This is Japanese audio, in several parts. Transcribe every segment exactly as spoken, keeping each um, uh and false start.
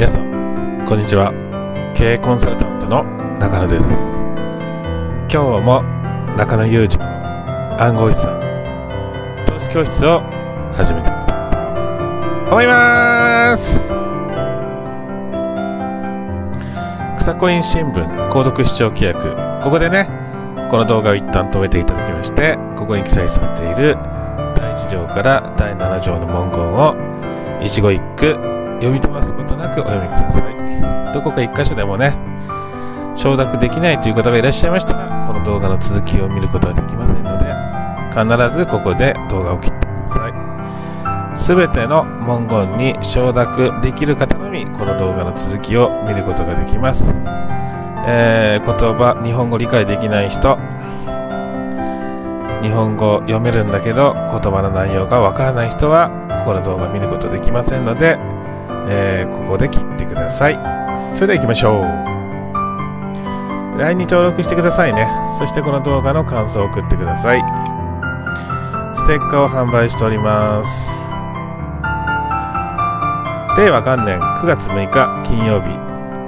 皆さんこんにちは、経営コンサルタントの中野です。今日も中野裕二の暗号資産投資教室を始めていきたいと思います。草コイン新聞購読視聴規約、ここでねこの動画を一旦止めていただきまして、ここに記載されているだいいち条からだいなな条の文言を一語一句読み飛ばすことなくお読みください。どこか一箇所でもね承諾できないという方がいらっしゃいましたら、この動画の続きを見ることはできませんので、必ずここで動画を切ってください。すべての文言に承諾できる方のみこの動画の続きを見ることができます。えー、言葉日本語理解できない人、日本語読めるんだけど言葉の内容がわからない人はこの動画見ることできませんので、えー、ここで切ってください。それでは行きましょう。 ライン に登録してくださいね。そしてこの動画の感想を送ってください。ステッカーを販売しております。令和元年くがつむいか金曜日、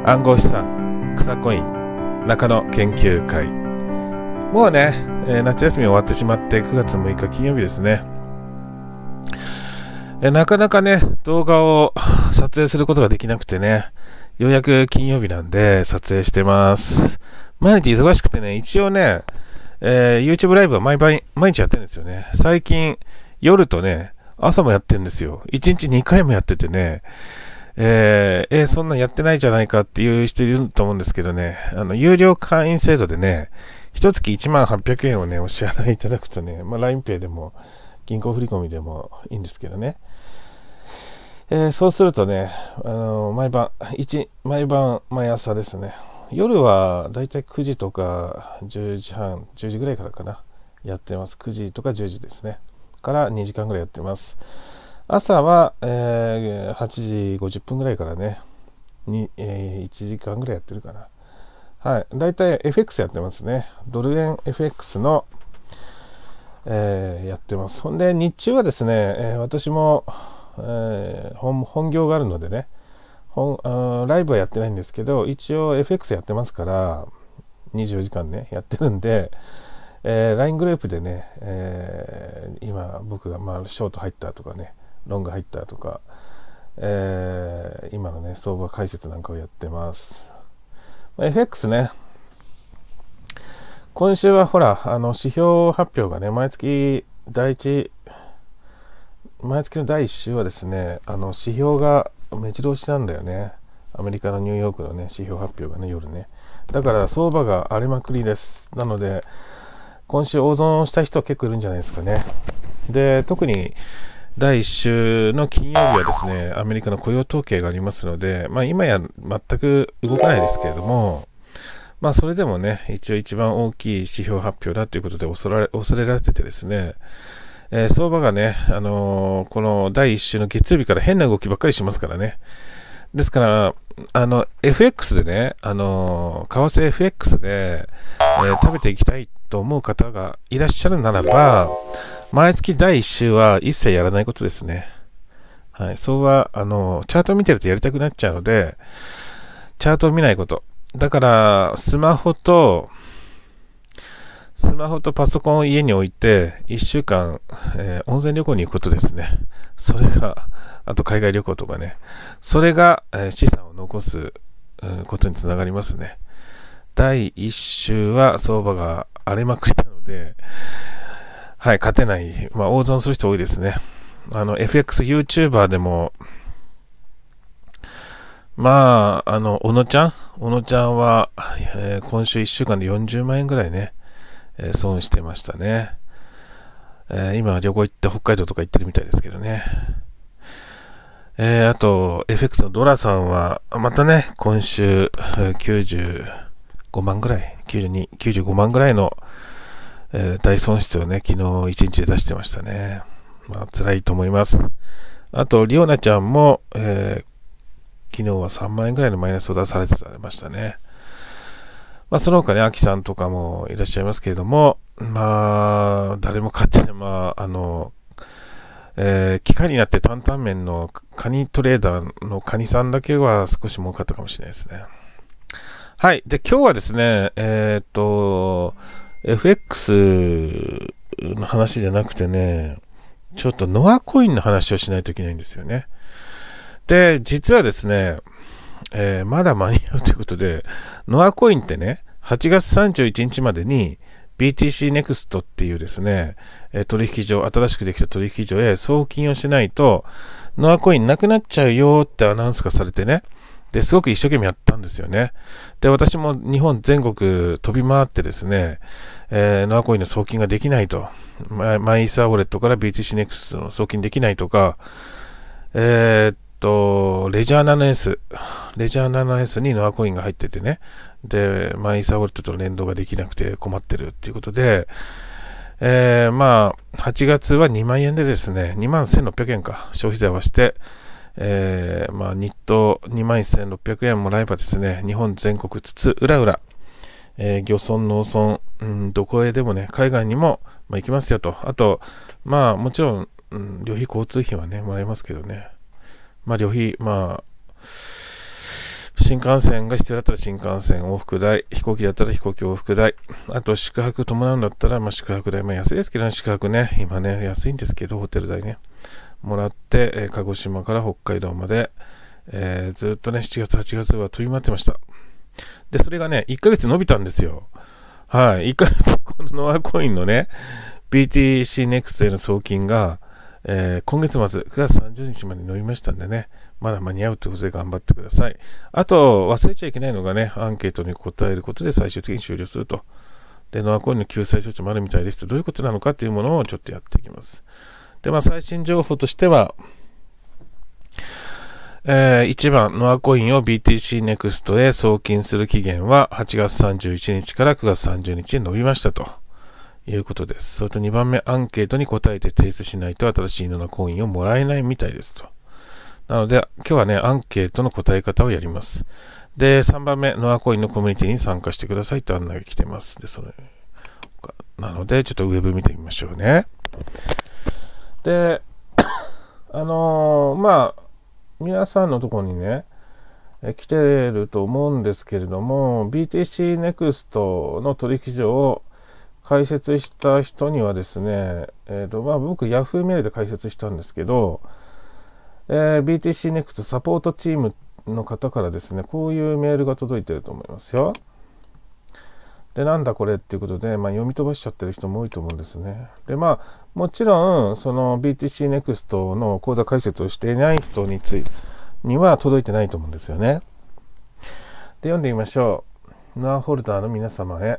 暗号資産草コイン中野研究会。もうね、えー、夏休み終わってしまってくがつむいか金曜日ですね。えなかなかね動画を撮影することができなくてね、ようやく金曜日なんで撮影してます。毎日忙しくてね、一応ね、えー、YouTube ライブは毎晩毎日やってるんですよね。最近夜とね朝もやってるんですよ。いちにちにかいもやっててね、えー、えー、そんなんやってないじゃないかっていう人いると思うんですけどね、あの有料会員制度でねいちがついちまんはっぴゃくえんをねお支払いいただくとね、まあ、ラインペイ でも銀行振り込みでもいいんですけどね、えー、そうするとね、あのー、毎晩1毎晩毎朝ですね、夜はだいたいくじとかじゅうじはん、じゅうじぐらいからかなやってます。くじとかじゅうじですねからにじかんぐらいやってます。朝は、えー、はちじごじゅっぷんぐらいからねに、えー、いちじかんぐらいやってるかな。はい、だいたい エフエックス やってますね。ドル円 エフエックス のえー、やってます。ほんで日中はですね、えー、私も、えー、本, 本業があるのでね、本あライブはやってないんですけど、一応 エフエックス やってますからにじゅうよじかんねやってるんで、えー、ライン グループでね、えー、今僕が、まあ、ショート入ったとかねロング入ったとか、えー、今のね相場解説なんかをやってます。まあ、エフエックス ね、今週はほらあの指標発表がね毎月だいいち毎月のだいいっ週はですね、あの指標が目白押しなんだよね。アメリカのニューヨークのね指標発表がね夜ね、だから相場が荒れまくりです。なので今週大損した人結構いるんじゃないですかね。で特にだいいっ週の金曜日はですねアメリカの雇用統計がありますので、まあ、今や全く動かないですけれども、まあそれでもね、一応一番大きい指標発表だということで恐れ、恐れられててですね、えー、相場がね、あのー、このだいいっ週の月曜日から変な動きばっかりしますからね。ですから、あの、エフエックス でね、あのー、為替 エフエックス で、えー、食べていきたいと思う方がいらっしゃるならば、毎月だいいっ週は一切やらないことですね。はい、相場、あのー、チャートを見てるとやりたくなっちゃうので、チャートを見ないこと。だから、スマホと、スマホとパソコンを家に置いて、いっしゅうかん、えー、温泉旅行に行くことですね。それが、あと海外旅行とかね。それが、えー、資産を残す、うん、ことにつながりますね。だいいっ週は相場が荒れまくりなので、はい、勝てない。まあ、大損する人多いですね。あの、エフエックス YouTuber でも、まあ、あの、小野ちゃん小野ちゃんは、えー、今週いっしゅうかんでよんじゅうまんえんぐらいね、えー、損してましたね。えー、今、旅行行って北海道とか行ってるみたいですけどね。えー、あと、エフエックス のドラさんは、またね、今週、きゅうじゅうごまんぐらい、きゅうじゅうに、きゅうじゅうごまんぐらいの、えー、大損失をね、昨日いちにちで出してましたね。まあ、辛いと思います。あと、リオナちゃんも、えー昨日はさんまんえんぐらいのマイナスを出されてましたね。まあ、その他ね、アキさんとかもいらっしゃいますけれども、まあ、誰も勝手に、まあ、あの、えー、機械になって担々麺のカニトレーダーのカニさんだけは少し儲かったかもしれないですね。はい。で、今日はですね、えっと、エフエックス の話じゃなくてね、ちょっとノアコインの話をしないといけないんですよね。で、実はですね、えー、まだ間に合うということで、ノアコインってね、はちがつさんじゅういちにちまでに ビーティーシーネクスト っていうですね、取引所、新しくできた取引所へ送金をしないと、ノアコインなくなっちゃうよってアナウンスがされてね、ですごく一生懸命やったんですよね。で、私も日本全国飛び回ってですね、えー、ノアコインの送金ができないと、マイ、マイイーサーウォレットから ビーティーシーネクスト の送金できないとか、えー、っと、レジャー セブンエス、レジャー セブンエス にノアコインが入っててね、で、マイイーサーウォレットとの連動ができなくて困ってるっていうことで、えー、まあ、はちがつはにまんえんでですね、にまんせんろっぴゃくえんか、消費税合わせて、えー、まあ、日当にまんせんろっぴゃくえんもらえばですね、日本全国つつ、うらうら、えー、漁村、農村、うん、どこへでもね、海外にも、まあ、行きますよと。あと、まあ、もちろん、うん、旅費、交通費はね、もらえますけどね。まあ、旅費、まあ、新幹線が必要だったら新幹線往復代、飛行機だったら飛行機往復代、あと宿泊伴うんだったら、まあ、宿泊代、まあ、安いですけどね、宿泊ね、今ね、安いんですけど、ホテル代ね。もらって、えー、鹿児島から北海道まで、えー、ずっとね、しちがつ、はちがつは飛び回ってました。で、それがね、いっかげつ伸びたんですよ。はい。いっかげつ、このノアコインのね、ビーティーシーネクスト への送金が、えー、今月末、くがつさんじゅうにちまで伸びましたんでね、まだ間に合うということで頑張ってください。あと、忘れちゃいけないのがね、アンケートに答えることで最終的に終了すると。で、ノアコインの救済措置もあるみたいです。どういうことなのかというものをちょっとやっていきます。で、まあ、最新情報としては、えー、いちばん、ノアコインを ビーティーシーネクスト へ送金する期限ははちがつさんじゅういちにちからくがつさんじゅうにちに伸びましたということです。それとにばんめ、アンケートに答えて提出しないと新しいノアコインをもらえないみたいですと。なので、今日はね、アンケートの答え方をやります。で、さんばんめ、ノアコインのコミュニティに参加してくださいと案内が来てます。で、それなので、ちょっとウェブ見てみましょうね。で、あのー、まあ、皆さんのところにね、え来てると思うんですけれども、ビーティーシーネクスト の取引所を開設した人にはですね、えっと、まあ、僕、Yahoo メールで開設したんですけど、えー、ビーティーシーネクスト サポートチームの方からですね、こういうメールが届いてると思いますよ。で、なんだこれっていうことで、まあ、読み飛ばしちゃってる人も多いと思うんですね。で、まあ、もちろん、その ビーティーシーネクスト の口座開設をしていない人についには届いてないと思うんですよね。で、読んでみましょう。ノアホルダーの皆様へ、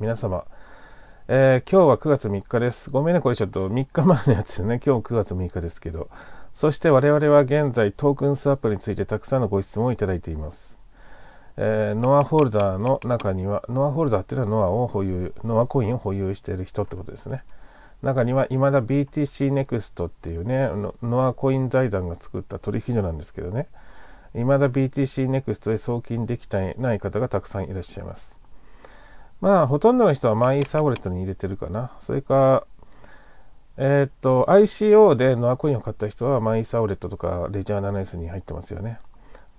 皆様。えー、今日はくがつみっかです。ごめんね、これちょっとみっかまえのやつですね。今日くがつむいかですけど。そして我々は現在トークンスワップについてたくさんのご質問をいただいています。えー、ノアホルダーの中には、ノアホルダーっていうのはノアを保有、ノアコインを保有している人ってことですね。中には、いまだ ビーティーシーネクスト っていうね、ノアコイン財団が作った取引所なんですけどね、いまだ ビーティーシーネクスト へ送金できてない方がたくさんいらっしゃいます。まあ、ほとんどの人はマイイーサーウォレットに入れてるかな。それか、えー、っと、アイシーオー でノアコインを買った人はマイイーサーウォレットとかレジャー セブンエス に入ってますよね。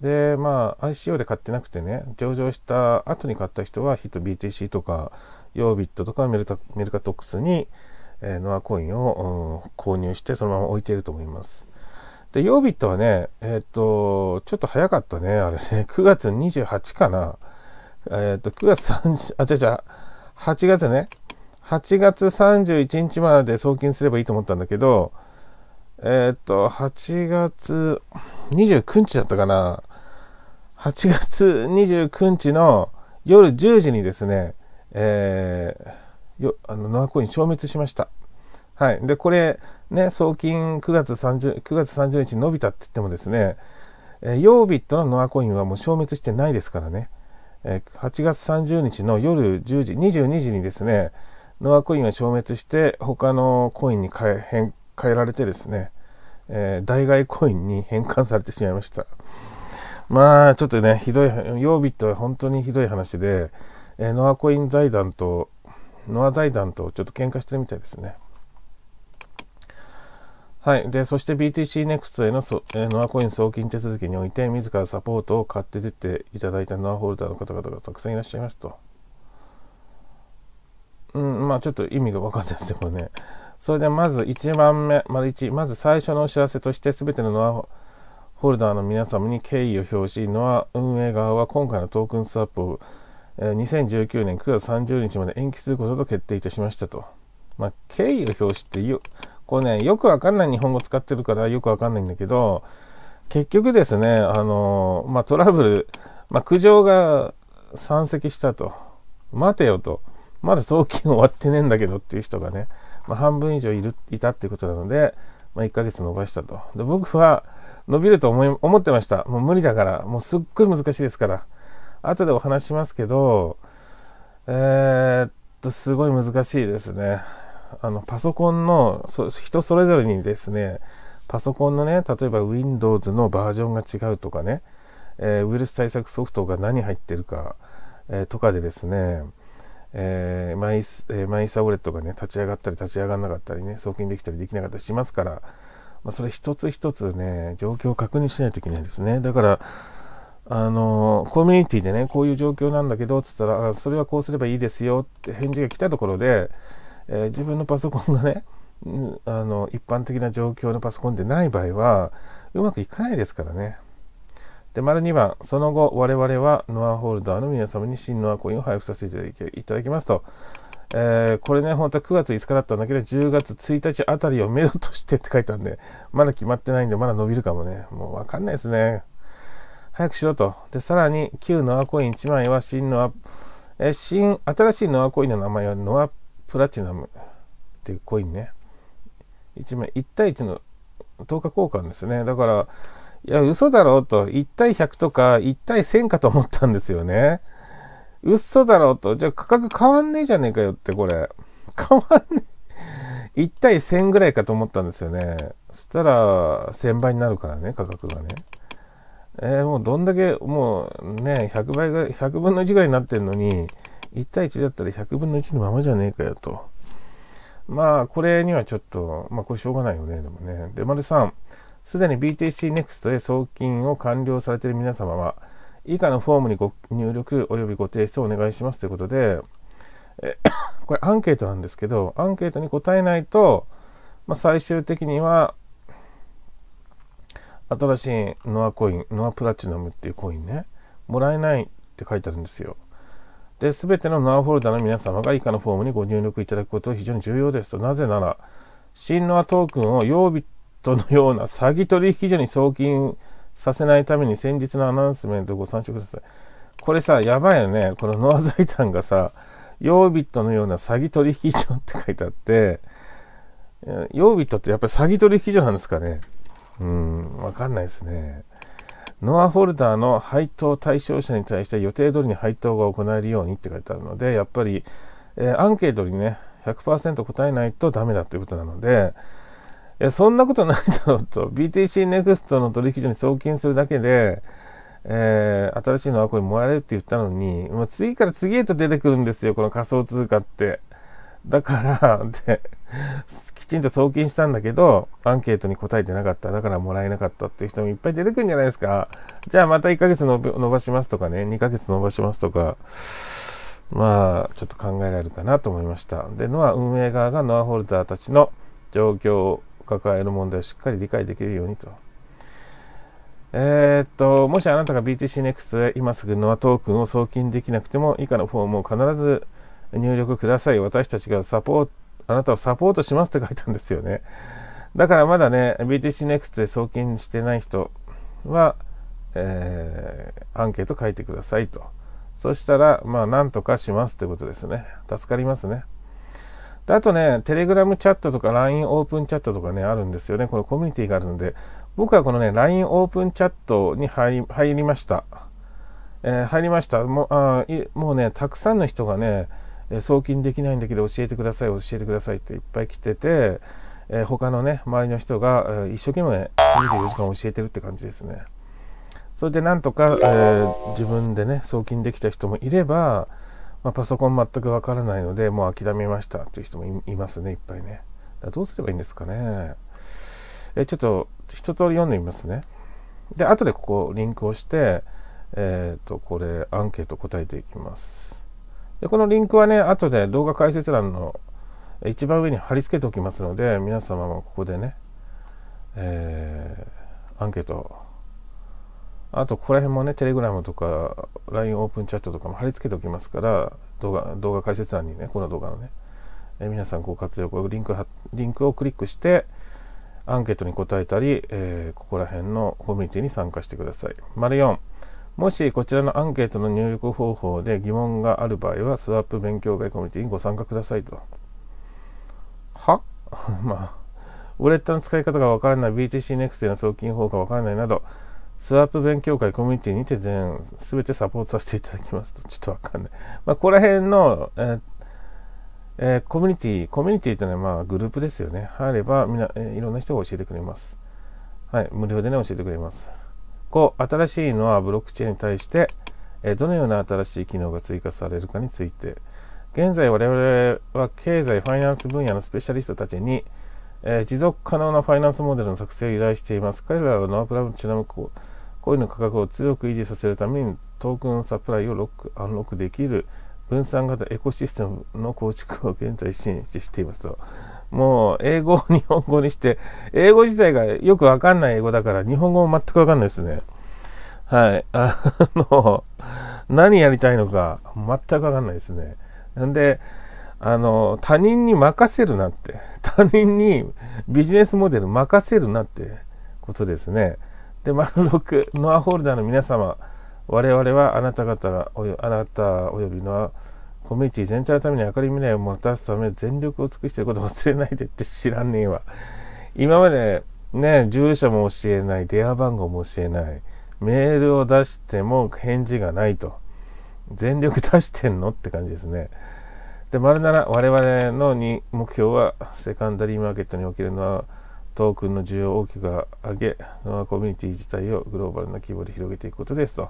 で、まあ、アイシーオー で買ってなくてね、上場した後に買った人は、ヒット ビーティーシー とか、ヨービットとかメルタ、メルカトックスに、えー、ノアコインを、うん、購入して、そのまま置いていると思います。で、ヨービットはね、えっと、ちょっと早かったね、あれね、くがつにじゅうはちにちかな。えっと、くがつさんじゅう、あ、違う違う、はちがつね、はちがつさんじゅういちにちまで送金すればいいと思ったんだけど、えっと、はちがつにじゅうくにちだったかな。はちがつにじゅうくにちの夜じゅうじにですね、えー、よあのノアコイン消滅しました。はい。で、これ、ね、送金くがつさんじゅうにち伸びたって言ってもですね、えー、ヨービットのノアコインはもう消滅してないですからね、えー、はちがつさんじゅうにちの夜じゅうじ、にじゅうにじにですね、ノアコインは消滅して、他のコインに変え、変、変えられてですね、えー、代替コインに変換されてしまいました。まあ、ちょっとね、ひどい、ヨービットは本当にひどい話で、えー、ノアコイン財団と、ノア財団とちょっと喧嘩してるみたいですね。はい。で、そして ビーティーシーネクスト への、えー、ノアコイン送金手続きにおいて、自らサポートを買って出ていただいたノアホルダーの方々がたくさんいらっしゃいますと。うん、まあちょっと意味が分かんないですよね。それでまずいちばんめ、まずいち、まず最初のお知らせとして、すべてのノアホルダーの皆様に敬意を表し、ノア運営側は今回のトークンスワップをにせんじゅうきゅうねんくがつさんじゅうにちまで延期することと決定いたしましたと。まあ、敬意を表しってよ、こうね、よくわかんない日本語使ってるからよくわかんないんだけど、結局ですね、あの、まあ、トラブル、まあ、苦情が山積したと。待てよと。まだ送金終わってねえんだけどっていう人がね、まあ、半分以上いる、いたっていうことなので、まあ、いっかげつ伸ばしたと。で、僕は伸びると思い、思ってました。もう無理だから、もうすっごい難しいですから。後でお話しますけど、えー、っと、すごい難しいですね。あの、パソコンの、そ、人それぞれにですね、パソコンのね、例えば ウィンドウズ のバージョンが違うとかね、えー、ウイルス対策ソフトが何入ってるか、えー、とかでですね、えー、マイス、えー、マイサウレットがね、立ち上がったり立ち上がらなかったりね、送金できたりできなかったりしますから、まあ、それ一つ一つね、状況を確認しないといけないですね。だから、あのー、コミュニティでね、こういう状況なんだけど、つったら、それはこうすればいいですよって返事が来たところで、えー、自分のパソコンがね、あの、一般的な状況のパソコンでない場合は、うまくいかないですからね。で、丸にばん、その後、我々はノアホルダーの皆様に新ノアコインを配布させていただき、いただきますと。えー、これね、本当はくがついつかだったんだけど、じゅうがつついたちあたりをめどとしてって書いたんで、まだ決まってないんで、まだ伸びるかもね。もうわかんないですね。早くしろと。で、さらに、旧ノアコインいちまいは新ノア、えー、新、新しいノアコインの名前はノアプラチナムっていうコインね。いちまい、いちたいいちのとおか交換ですね。だから、いや、嘘だろうと。いちたいひゃくとかいちたいせんかと思ったんですよね。嘘だろうと。じゃあ価格変わんねえじゃねえかよって、これ。変わんねえ。いちたいせんぐらいかと思ったんですよね。そしたら、せんばいになるからね、価格がね。えー、もうどんだけ、もうね、ひゃくばいが、ひゃくぶんのいちぐらいになってるのに、いちたいいちだったらひゃくぶんのいちのままじゃねえかよと。まあ、これにはちょっと、まあ、これしょうがないよね、でもね。で、丸さん、すでに ビーティーシーネクスト へ送金を完了されている皆様は、以下のフォームにご入力およびご提出をお願いしますということで、えこれアンケートなんですけど、アンケートに答えないと、まあ、最終的には、新しいノアコイン、ノアプラチナムっていうコインね、もらえないって書いてあるんですよ。で、すべてのノアホルダーの皆様が以下のフォームにご入力いただくことは非常に重要ですと。なぜなら、新ノアトークンを曜日のような詐欺取引所に送金させないために先日のアナウンスメントをご参照ください。これさ、やばいよね。このノア財団がさ、ヨービットのような詐欺取引所って書いてあって、ヨービットってやっぱり詐欺取引所なんですかね。うん、わかんないですね。ノアホルダーの配当対象者に対して予定通りに配当が行えるようにって書いてあるので、やっぱり、えー、アンケートにね、ひゃくパーセント 答えないとダメだということなので、いや、そんなことないだろうと。ビーティーシーネクスト の取引所に送金するだけで、えー、新しいノアコインもらえるって言ったのに、もう次から次へと出てくるんですよ、この仮想通貨って。だから、で、きちんと送金したんだけど、アンケートに答えてなかった。だからもらえなかったっていう人もいっぱい出てくるんじゃないですか。じゃあまたいっかげつの伸ばしますとかね、にかげつ伸ばしますとか。まあ、ちょっと考えられるかなと思いました。で、ノア運営側がノアホルダーたちの状況を抱える問題をしっかり理解できるようにと。えー、っと、もしあなたが ビーティーシーネクスト へ今すぐノアトークンを送金できなくても、以下のフォームを必ず入力ください。私たちがサポート、あなたをサポートしますって書いたんですよね。だからまだね、ビーティーシーネクスト へ送金してない人は、えー、アンケート書いてくださいと。そしたら、まあ、なんとかしますってことですね。助かりますね。で、あとね、テレグラムチャットとか ライン オープンチャットとかね、あるんですよね。このコミュニティがあるので、僕はこのね、ライン オープンチャットに入り、入りました。えー、入りました。もう、あ、もうね、たくさんの人がね、送金できないんだけど教えてください、教えてくださいっていっぱい来てて、えー、他のね、周りの人が、えー、一生懸命にじゅうよじかん教えてるって感じですね。それでなんとか、えー、自分でね、送金できた人もいれば、まあ、パソコン全くわからないので、もう諦めましたっていう人もいますね、いっぱいね。だからどうすればいいんですかね。えー、ちょっと一通り読んでみますね。で、後でここリンクをして、えーと、これアンケート答えていきます。で、このリンクはね、後で動画解説欄の一番上に貼り付けておきますので、皆様もここでね、えー、アンケート、あとここら辺もね、テレグラムとか ライン オープンチャットとかも貼り付けておきますから、動画、動画解説欄にね、この動画のね、えー、皆さんご活用、こうリンク、リンクをクリックして、アンケートに答えたり、えー、ここら辺のコミュニティに参加してください。丸よん、もしこちらのアンケートの入力方法で疑問がある場合は、スワップ勉強会コミュニティにご参加くださいと。はまあ、ウォレットの使い方がわからない、ビーティーシーネクスト への送金方法がわからないなど、スワップ勉強会コミュニティにて全全てサポートさせていただきますと。ちょっとわかんない。まあ、ここら辺の、えーえー、コミュニティ、コミュニティってのはまあグループですよね。入ればみんな、えー、いろんな人が教えてくれます。はい、無料でね、教えてくれます。ご、新しいのはブロックチェーンに対して、えー、どのような新しい機能が追加されるかについて。現在我々は経済・ファイナンス分野のスペシャリストたちに、えー、持続可能なファイナンスモデルの作成を依頼しています。彼らはノアプラチナムコインの価格を強く維持させるためにトークンサプライをロックアンロックできる分散型エコシステムの構築を現在進出していますと。もう英語を日本語にして、英語自体がよくわかんない英語だから日本語も全くわかんないですね。はい。あの、何やりたいのか全くわかんないですね。なんで、あの、他人に任せるなって、他人にビジネスモデル任せるなってことですね。で、丸ろく、ノアホルダーの皆様、我々はあなた方が、あなたおよびノアコミュニティ全体のために明るい未来をもたらすため全力を尽くしていることを忘れないでって知らんねえわ。今までね、住所も教えない、電話番号も教えない、メールを出しても返事がないと。全力出してんのって感じですね。で、丸なな、我々のに目標は、セカンダリーマーケットにおけるノアトークンの需要を大きく上げ、ノアコミュニティ自体をグローバルな規模で広げていくことですと。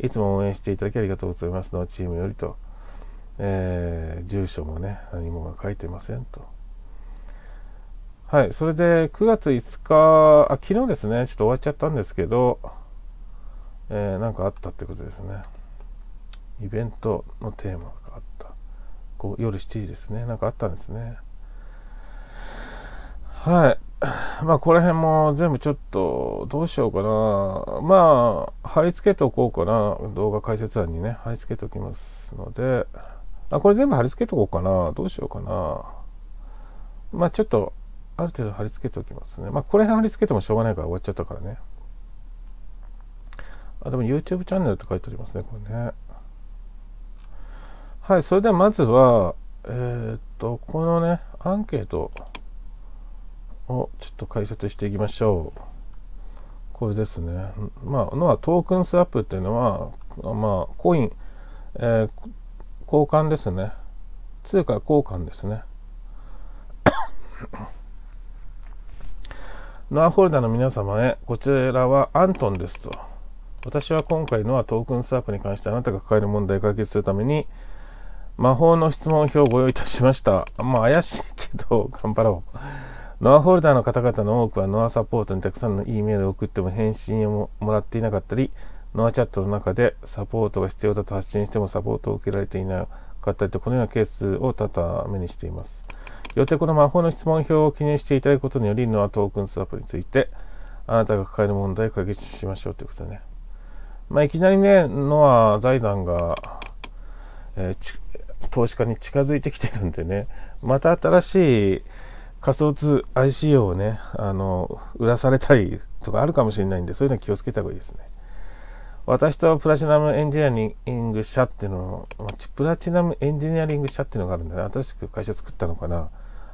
いつも応援していただきありがとうございますのチームよりと。えー、住所もね、何もが書いてませんと。はい、それでくがついつか、あ、昨日ですね、ちょっと終わっちゃったんですけど、えー、なんかあったってことですね。イベントのテーマがあった。こう夜しちじですね。なんかあったんですね。はい。まあ、この辺も全部ちょっと、どうしようかな。まあ、貼り付けておこうかな。動画解説欄にね、貼り付けておきますので。あ、これ全部貼り付けておこうかな。どうしようかな。まあ、ちょっと、ある程度貼り付けておきますね。まあ、これ貼り付けてもしょうがないから終わっちゃったからね。あ、でも YouTube チャンネルって書いてありますね、これね。はい、それではまずは、えー、っと、このね、アンケートをちょっと解説していきましょう。これですね。まあ、のはトークンスワップっていうのは、まあ、コイン、えー、交換ですね。通貨交換ですね。ノアホルダーの皆様へ、こちらはアントンですと。私は今回のはトークンスワップに関してあなたが抱える問題を解決するために、魔法の質問表をご用意いたしました。まあ怪しいけど、頑張ろう。ノアホルダーの方々の多くはノアサポートにたくさんのEメールを送っても返信をもらっていなかったり、ノアチャットの中でサポートが必要だと発信してもサポートを受けられていなかったりと、このようなケースを多々目にしています。よってこの魔法の質問表を記入していただくことにより、ノアトークンスワップについて、あなたが抱える問題を解決しましょうということでね。まあいきなりね、ノア財団が、えー、ち投資家に近づいてきてるんでね、また新しい仮想通 アイシーオー をね、あの、売らされたりとかあるかもしれないんで、そういうの気をつけた方がいいですね。私とプラチナムエンジニアリング社っていうのを、プラチナムエンジニアリング社っていうのがあるんでね、新しく会社作ったのかな。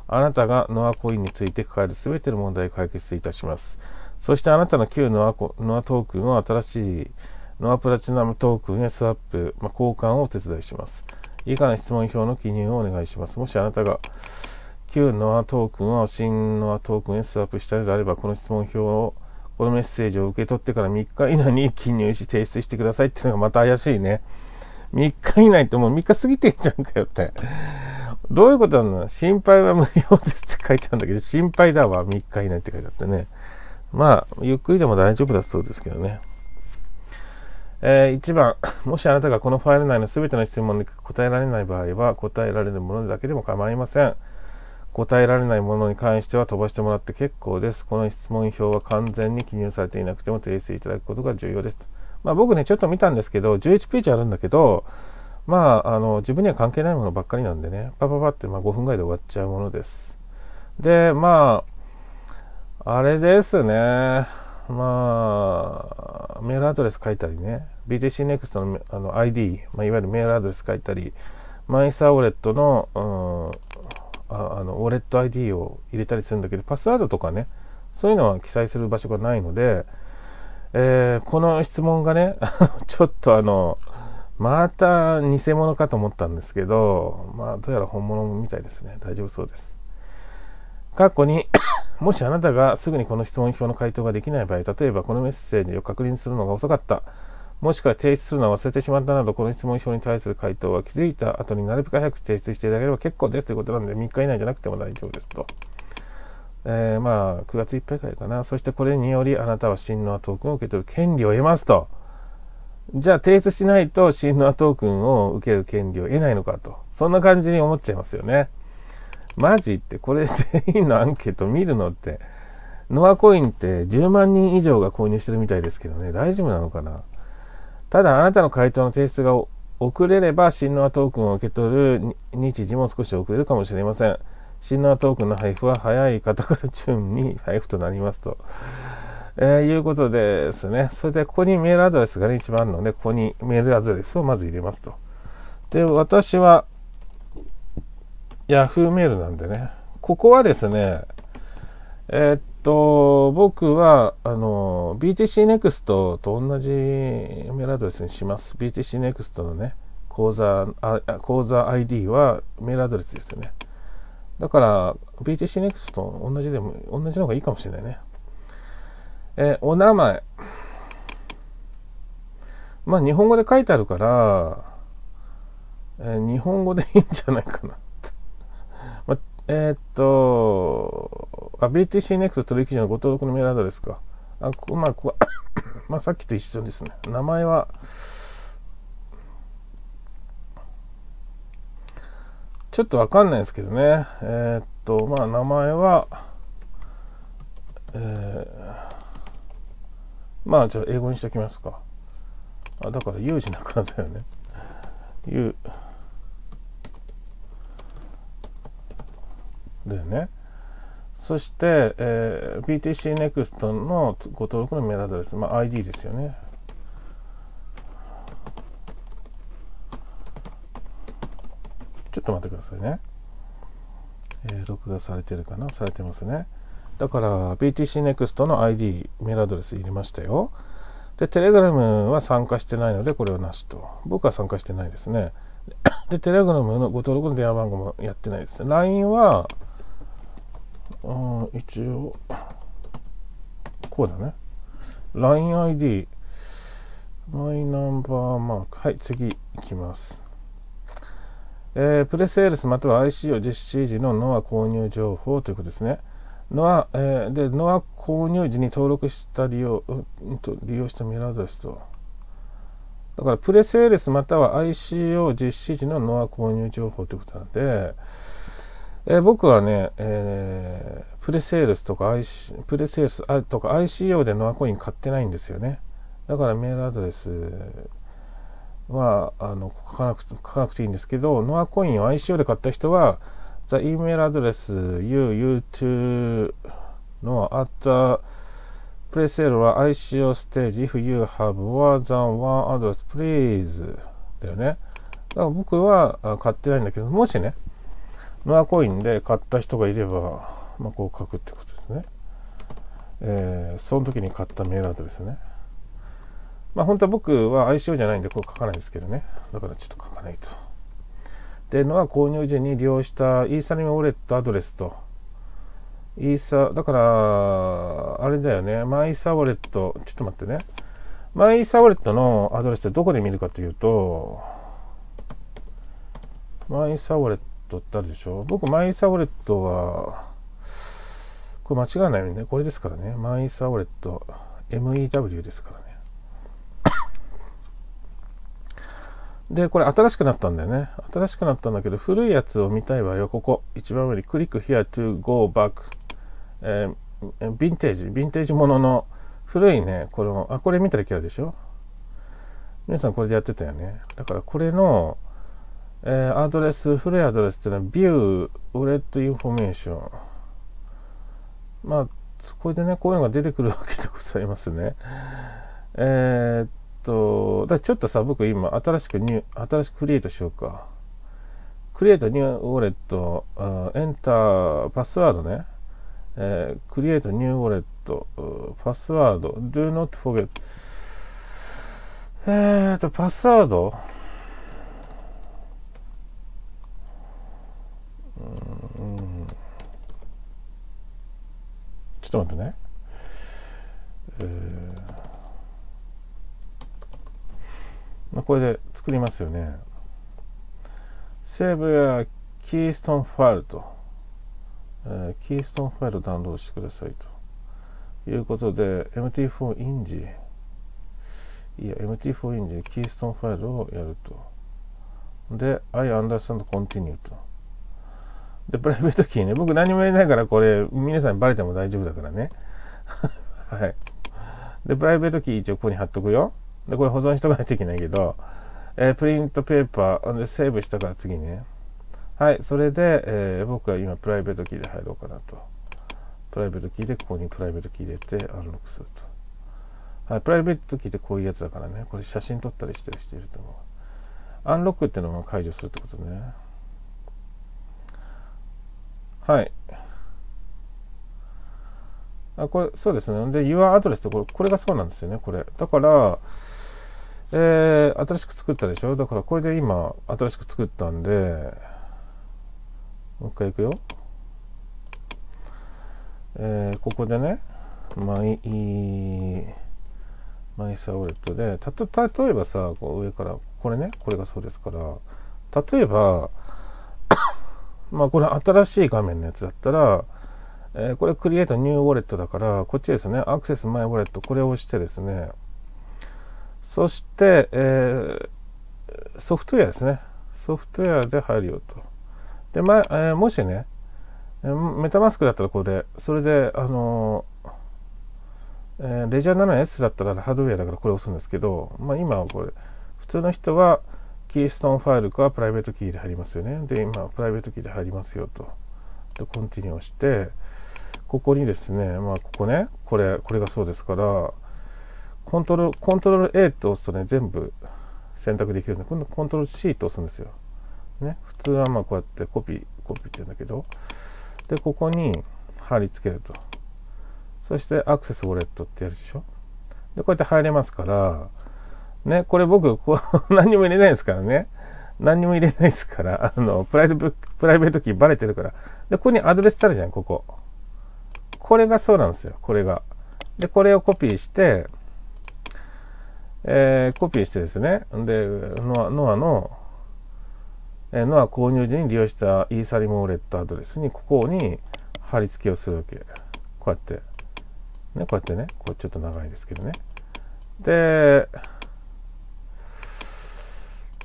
あなたがノアコインについて抱えるすべての問題を解決いたします。そしてあなたの旧ノアコ、ノアトークンを新しいノアプラチナムトークンへスワップ、まあ、交換をお手伝いします。以下の質問表の記入をお願いします。もしあなたが旧ノアトークンを新ノアトークンへスワップしたのであれば、この質問表を、このメッセージを受け取ってからみっかいないに記入し提出してくださいっていうのがまた怪しいね。みっかいないってもうみっか過ぎてんじゃんかよって。どういうことなの？心配は無料ですって書いてあるんだけど、心配だわ。みっか以内って書いてあってね。まあ、ゆっくりでも大丈夫だそうですけどね。えー、いちばん、もしあなたがこのファイル内の全ての質問に答えられない場合は、答えられるものだけでも構いません。答えられないものに関しては飛ばしてもらって結構です。この質問票は完全に記入されていなくても提出いただくことが重要です。まあ、僕ね、ちょっと見たんですけど、じゅういちページあるんだけど、まあ、あの自分には関係ないものばっかりなんでね、パパパってまあごふんぐらいで終わっちゃうものです。で、まあ、あれですね、まあ、メールアドレス書いたりね、ビーティーシーネクスト の, あの アイディー、まあ、いわゆるメールアドレス書いたり、マイサウォレットの、うん、ああのウォレット アイディー を入れたりするんだけど、パスワードとかね、そういうのは記載する場所がないので、えー、この質問がね、ちょっとあの、また偽物かと思ったんですけど、まあ、どうやら本物みたいですね。大丈夫そうです。括弧にもしあなたがすぐにこの質問票の回答ができない場合、例えばこのメッセージを確認するのが遅かった、もしくは提出するのを忘れてしまったなど、この質問票に対する回答は気づいた後になるべく早く提出していただければ結構ですということなので、みっか以内じゃなくても大丈夫ですと。えー、まあ、くがついっぱいくらいかな。そしてこれによりあなたは真のトークンを受け取る権利を得ますと。じゃあ提出しないと真のトークンを受ける権利を得ないのかと。そんな感じに思っちゃいますよね。マジってこれ全員のアンケート見るのって、ノアコインってじゅうまんにん以上が購入してるみたいですけどね、大丈夫なのかな。ただあなたの回答の提出が遅れれば真のトークンを受け取る日時も少し遅れるかもしれません。真のトークンの配布は早い方から順に配布となりますと、えー、いうことですね。それでここにメールアドレスが、ね、一番あるので、ここにメールアドレスをまず入れますと。で、私は Yahoo メールなんでね、ここはですね、えー、っと、僕はあの ビーティーシーネクスト と同じメールアドレスにします。ビーティーシーネクスト のね、口座、あ、口座 アイディー はメールアドレスですよね。だから ビーティーシーネクスト と同じでも同じのがいいかもしれないね。え、お名前。まあ日本語で書いてあるから、えー、日本語でいいんじゃないかな、まあ。えー、っと、ビーティーシーネクスト 取引所のご登録のメールアドレスか。あ、ここ、まあ、ここまあさっきと一緒ですね。名前は、ちょっとわかんないですけどね。えー、っと、まあ、名前は、えー、まあ、じゃあ、英語にしておきますか。あ、だから、有事だからだよね。有、だよね。そして、えー、ビーティーシーネクスト のご登録のメールアドレス、まあ、アイディー ですよね。ちょっと待ってくださいね、えー。録画されてるかな、されてますね。だから ビーティーシーネクスト の アイディー、メールアドレス入れましたよ。で、テレグラムは参加してないので、これはなしと。僕は参加してないですね。で、テレグラムのご登録の電話番号もやってないですね。ライン は、うん、一応、こうだね。ラインアイディー、マイナンバーマーク。はい、次いきます。えー、プレセールスまたは アイシーオー 実施時のノア購入情報ということですね。ノア、えー、で、ノア購入時に登録した利用、うん、と利用したメールアドレスと。だから、プレセールスまたは アイシーオー 実施時のノア購入情報ということなんで、えー、僕はね、えー、プレセールスとか アイシーオー、プレセールスとか アイシーオー でノアコイン買ってないんですよね。だからメールアドレス、はあの書かなくて、書かなくていいんですけど、ノアコインを アイシーオー で買った人は、The email address you use to know at the presale は アイシーオー stage if you have more than one address, please だよね。だから僕は買ってないんだけど、もしね、ノアコインで買った人がいれば、まあ、こう書くってことですね。えー、その時に買ったメールアドレスね。まあ本当は僕は アイシーオー じゃないんでこう書かないですけどね。だからちょっと書かないと。で、のは購入時に利用したイーサリアムウォレットアドレスと。イーサ、だから、あれだよね。マイサウォレット、ちょっと待ってね。マイサウォレットのアドレスってどこで見るかというと、マイサウォレットってあるでしょ。僕、マイサウォレットは、これ間違わないようにね、これですからね、マイサウレット エムイーダブリュー ですからね。で、これ新しくなったんだよね。新しくなったんだけど、古いやつを見たい場合は、ここ、一番上に Click here to go back、えー、ヴィンテージ、ヴィンテージものの古いね、この、あ、これ見たらキャラでしょ。皆さんこれでやってたよね。だからこれの、えー、アドレス、古いアドレスっていうのは、View Wallet Information。まあ、これでね、こういうのが出てくるわけでございますね。えー、っと、だちょっとさ、僕今、新しくニュー、新しくクリエイトしようか。クリエイトニューウォレット、エンター、パスワードね。えー、クリエイトニューウォレット、パスワード、do not forget。えーっと、パスワード、うん、ちょっと待ってね。えーまあ、これで作りますよね。セーブやキーストーンファイルと、えー、キーストーンファイルをダウンロードしてくださいということで、エムティーフォー インジ。いや、エムティーフォー インジでキーストーンファイルをやると。で、I understand continue と。で、プライベートキーね。僕何も入れないから、これ、皆さんにバレても大丈夫だからね。はい。で、プライベートキー一応ここに貼っとくよ。で、これ保存しとかないといけないけど、えー、プリントペーパー、で、セーブしたから次ね。はい。それで、えー、僕は今、プライベートキーで入ろうかなと。プライベートキーで、ここにプライベートキー入れて、アンロックすると。はい、プライベートキーってこういうやつだからね、これ写真撮ったりしてる人いると思う。アンロックっていうのも解除するってことね。はい。あ、これ、そうですね。で、ユーアール アドレスってこれ、これがそうなんですよね、これ。だから、えー、新しく作ったでしょ。だから、これで今、新しく作ったんで、もう一回いくよ。えー、ここでね、マイ、マイサウレットで、たと、例えばさ、こう上から、これね、これがそうですから、例えば、まあこれ新しい画面のやつだったら、えー、これ Create New Wallet だから、こっちですね、Access My Wallet、これを押してですね、そして、えー、ソフトウェアですね、ソフトウェアで入るよと。で、まあえー、もしね、メタマスクだったらこれ、それで、あのー、えー、レジャー セブンエス だったらハードウェアだからこれを押すんですけど、まあ、今はこれ普通の人はキーストーンファイルかプライベートキーで入りますよね。で今プライベートキーで入りますよと。でコンティニューをしてここにですね、まあ、ここねこれこれがそうですからコントロールコントロール A と押すとね全部選択できるので今度コントロール シー と押すんですよ。ね、普通はまあこうやってコピーコピーって言うんだけどでここに貼り付けると。そしてアクセスウォレットってやるでしょ。で、こうやって入れますから、ね、これ僕、こう何にも入れないですからね。何にも入れないですから、あの、プライベート、プライベートキーバレてるから。で、ここにアドレスってあるじゃん、ここ。これがそうなんですよ、これが。で、これをコピーして、えー、コピーしてですね。で、ノア、ノアの、えー、ノア購入時に利用したイーサリムウォレットアドレスに、ここに貼り付けをするわけ。こうやって。ね、こうやってね、こうちょっと長いですけどね。で、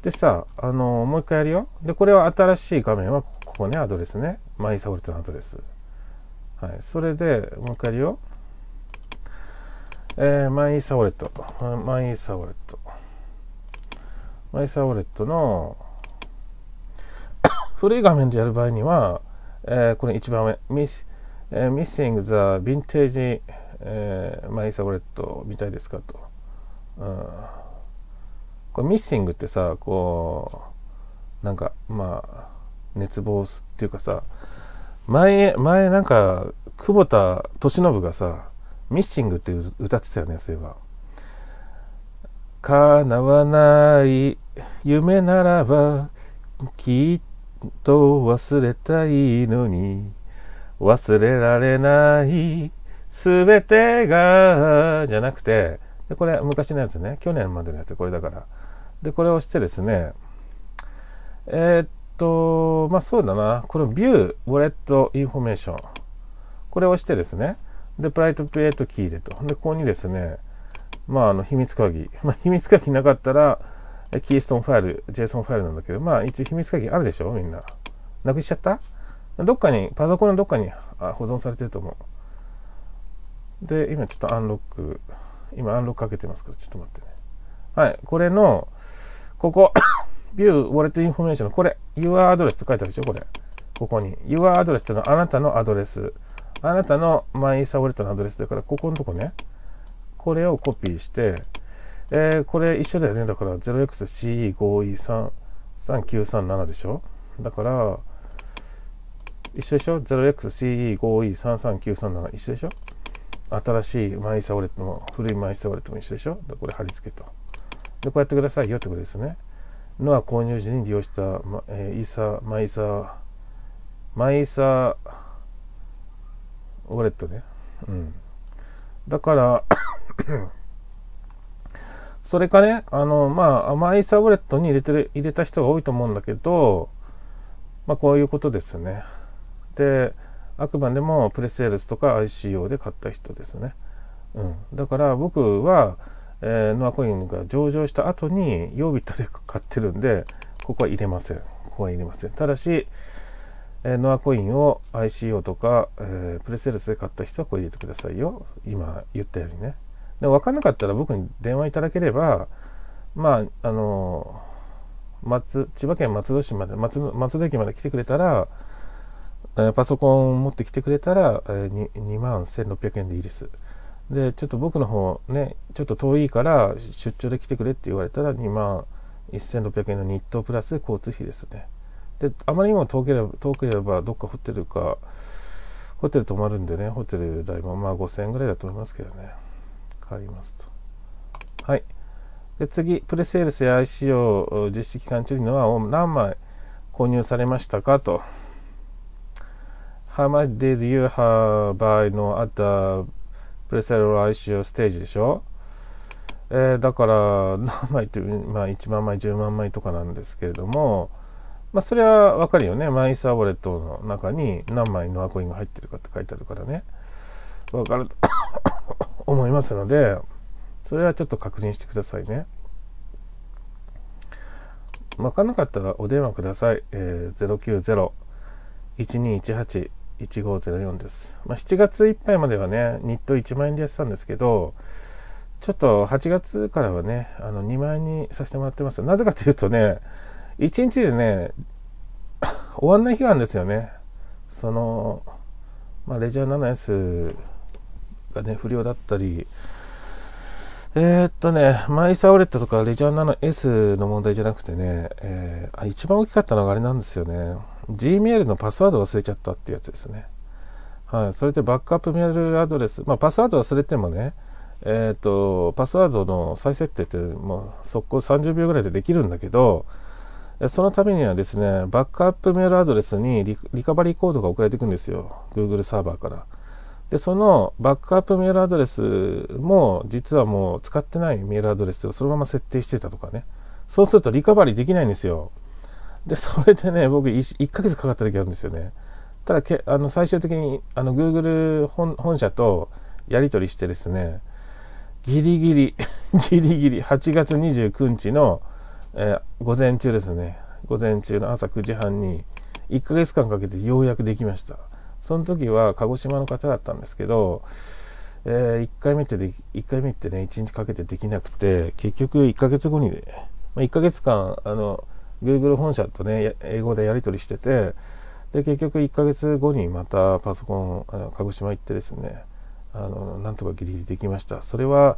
でさ、あの、もう一回やるよ。で、これは新しい画面は、ここね、アドレスね。マイサウレットのアドレス。はい。それで、もう一回やるよ。えー、マイサウレット。マイサウレット。マイサウレットの、古い画面でやる場合には、えー、これ一番上、ミス、えー、Missing the Vintage My Wallet みたいですかと、うん。これ Missing ってさ、こう、なんか、まあ、熱望っていうかさ、前、前なんか、久保田利伸がさ、Missing って歌ってたよね、そういえば。叶わない夢ならば、きっと忘れたいのに、忘れられないすべてがじゃなくてでこれ昔のやつね去年までのやつこれだからでこれを押してですねえー、っとまあそうだなこのビューウォレットインフォメーションこれを押してですね、で、プライベートキーでと。で、ここにですね、まあ、あの、秘密鍵。まあ、秘密鍵なかったら、キーストーンファイル、ジェイソン ファイルなんだけど、まあ、一応秘密鍵あるでしょみんな。なくしちゃった?どっかに、パソコンのどっかに保存されてると思う。で、今ちょっとアンロック、今アンロックかけてますから、ちょっと待ってね。はい、これの、ここ、View Wallet Information、これ、Your Address って書いてあるでしょこれ。ここに。Your Address ってのはあなたのアドレス。あなたのマイサウォレットのアドレスだから、ここのとこね。これをコピーして、えー、これ一緒だよね。だから、ゼロエックスシーイーごーいーさんさんきゅうさんなな でしょだから、一緒でしょ ?ゼロエックスシーイーごーいーさんさんきゅうさんなな 一緒でしょ新しいマイサウォレットも、古いマイサウォレットも一緒でしょこれ貼り付けと。で、こうやってくださいよってことですね。ノア購入時に利用した、まえー、イーサ、マイサ、マイサ、ウォレットね。うん。だから、それかね、あの、まあ、マイサウォレットに入れてる、入れた人が多いと思うんだけど、まあ、こういうことですね。で、あくまでもプレセールスとか アイシーオー で買った人ですね。うん。だから僕は、えー、ノアコインが上場した後に、ヨービットで買ってるんで、ここは入れません。ここは入れません。ただし、えー、ノアコインを アイシーオー とか、えー、プレセールスで買った人はこれ入れてくださいよ。今言ったようにね。でも分かんなかったら僕に電話いただければ、まあ、あのー、松、千葉県松戸市まで、松、松戸駅まで来てくれたら、えー、パソコンを持ってきてくれたら、えー、にまんせんろっぴゃくえんでいいです。で、ちょっと僕の方ね、ちょっと遠いから出張で来てくれって言われたらにまんせんろっぴゃくえんの日当プラス交通費ですね。で、あまりにも遠ければ、遠ければどっかホテルか、ホテル泊まるんでね、ホテル代もまあごせんえんぐらいだと思いますけどね。買いますと。はい。で、次、プレセールスや アイシーオー 実施期間中にノアを何枚購入されましたかと。How much did you have buy no otherプレセール アイシーオー ステージでしょ、えー、だから何枚って、まあ、いちまんまいじゅうまんまいとかなんですけれども、まあ、それはわかるよね。マイサーウォレットの中に何枚ノアコインが入ってるかって書いてあるからね。わかると思いますので、それはちょっと確認してくださいね。わかんなかったらお電話ください。えー、ゼロきゅうゼロ いちにいちはち いちごーゼロよんです。まあ、しちがついっぱいまではね、日当いちまんえんでやってたんですけど、ちょっとはちがつからはね、あのにまんえんにさせてもらってます。なぜかというとね、いちにちでね、終わんない日があるんですよね。その、まあ、レジャー セブンエス がね、不良だったり、えー、っとね、マイサウレットとかレジャー セブンエス の問題じゃなくてね、えー、あ、一番大きかったのがあれなんですよね。Gmail のパスワード忘れちゃったっていうやつですね。はい。それでバックアップメールアドレス。まあ、パスワード忘れてもね、えっと、パスワードの再設定ってもう速攻さんじゅうびょうぐらいでできるんだけど、そのためにはですね、バックアップメールアドレスに リ, リカバリーコードが送られてくるんですよ。Google サーバーから。で、そのバックアップメールアドレスも、実はもう使ってないメールアドレスをそのまま設定してたとかね。そうするとリカバリーできないんですよ。で、それでね、僕 1, いっかげつかかった時あるんですよね。ただけ、あの最終的にあの Google 本, 本社とやり取りしてですね、ギリギリ、ギリギリ、はちがつにじゅうくにちの、えー、午前中ですね、午前中の朝くじはんに、いっかげつかんかけてようやくできました。その時は鹿児島の方だったんですけど、えー、いっかいめってで、いっかいめってね、いちにちかけてできなくて、結局いっかげつごに、まあ、いっかげつかん、あの、Google 本社とね、英語でやり取りしてて、で、結局いっかげつごにまたパソコン、鹿児島行ってですね、あの、なんとかギリギリできました。それは、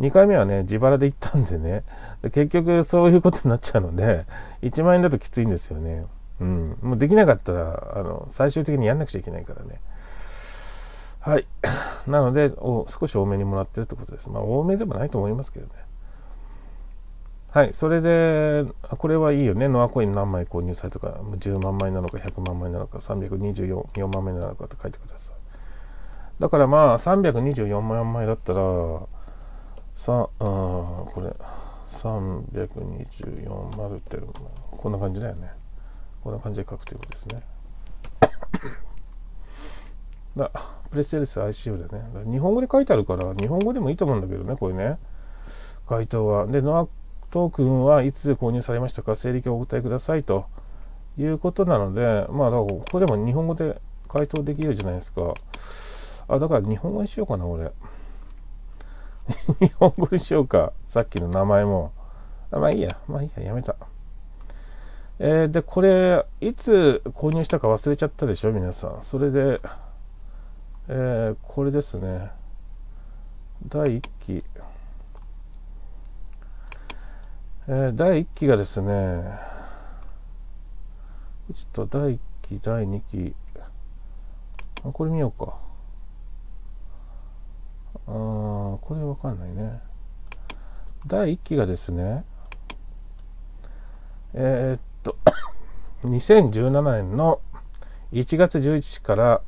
にかいめはね、自腹で行ったんでね、で結局そういうことになっちゃうので、いちまんえんだときついんですよね。うん。もうできなかったら、あの、最終的にやんなくちゃいけないからね。はい。なので、お、少し多めにもらってるってことです。まあ、多めでもないと思いますけどね。はい。それで、これはいいよね。ノアコイン何枚購入されたか、じゅうまんまいなのか、ひゃくまんまいなのか、さんびゃくにじゅうよんまんまいなのかって書いてください。だからまあ、さんびゃくにじゅうよんまんまいだったら、さ、あー、これ、さんびゃくにじゅうよんまるって、こんな感じだよね。こんな感じで書くということですね。だプレスセルス アイシーユー でね。日本語で書いてあるから、日本語でもいいと思うんだけどね、これね。該当は。で、ノアトークンはいつ購入されましたか、整理券をお答えくださいということなので、まあ、だからここでも日本語で回答できるじゃないですか。あ、だから日本語にしようかな、俺。日本語にしようか。さっきの名前も。あ、まあいいや。まあいいや。やめた。えー、で、これ、いつ購入したか忘れちゃったでしょ、皆さん。それで、えー、これですね。だいいっき。えー、だいいっきがですね、ちょっとだいいっき、だいにき。あ、これ見ようか。あー、これわかんないね。だいいっきがですね、えー、っと、にせんじゅうななねんのいちがつじゅういちにちから、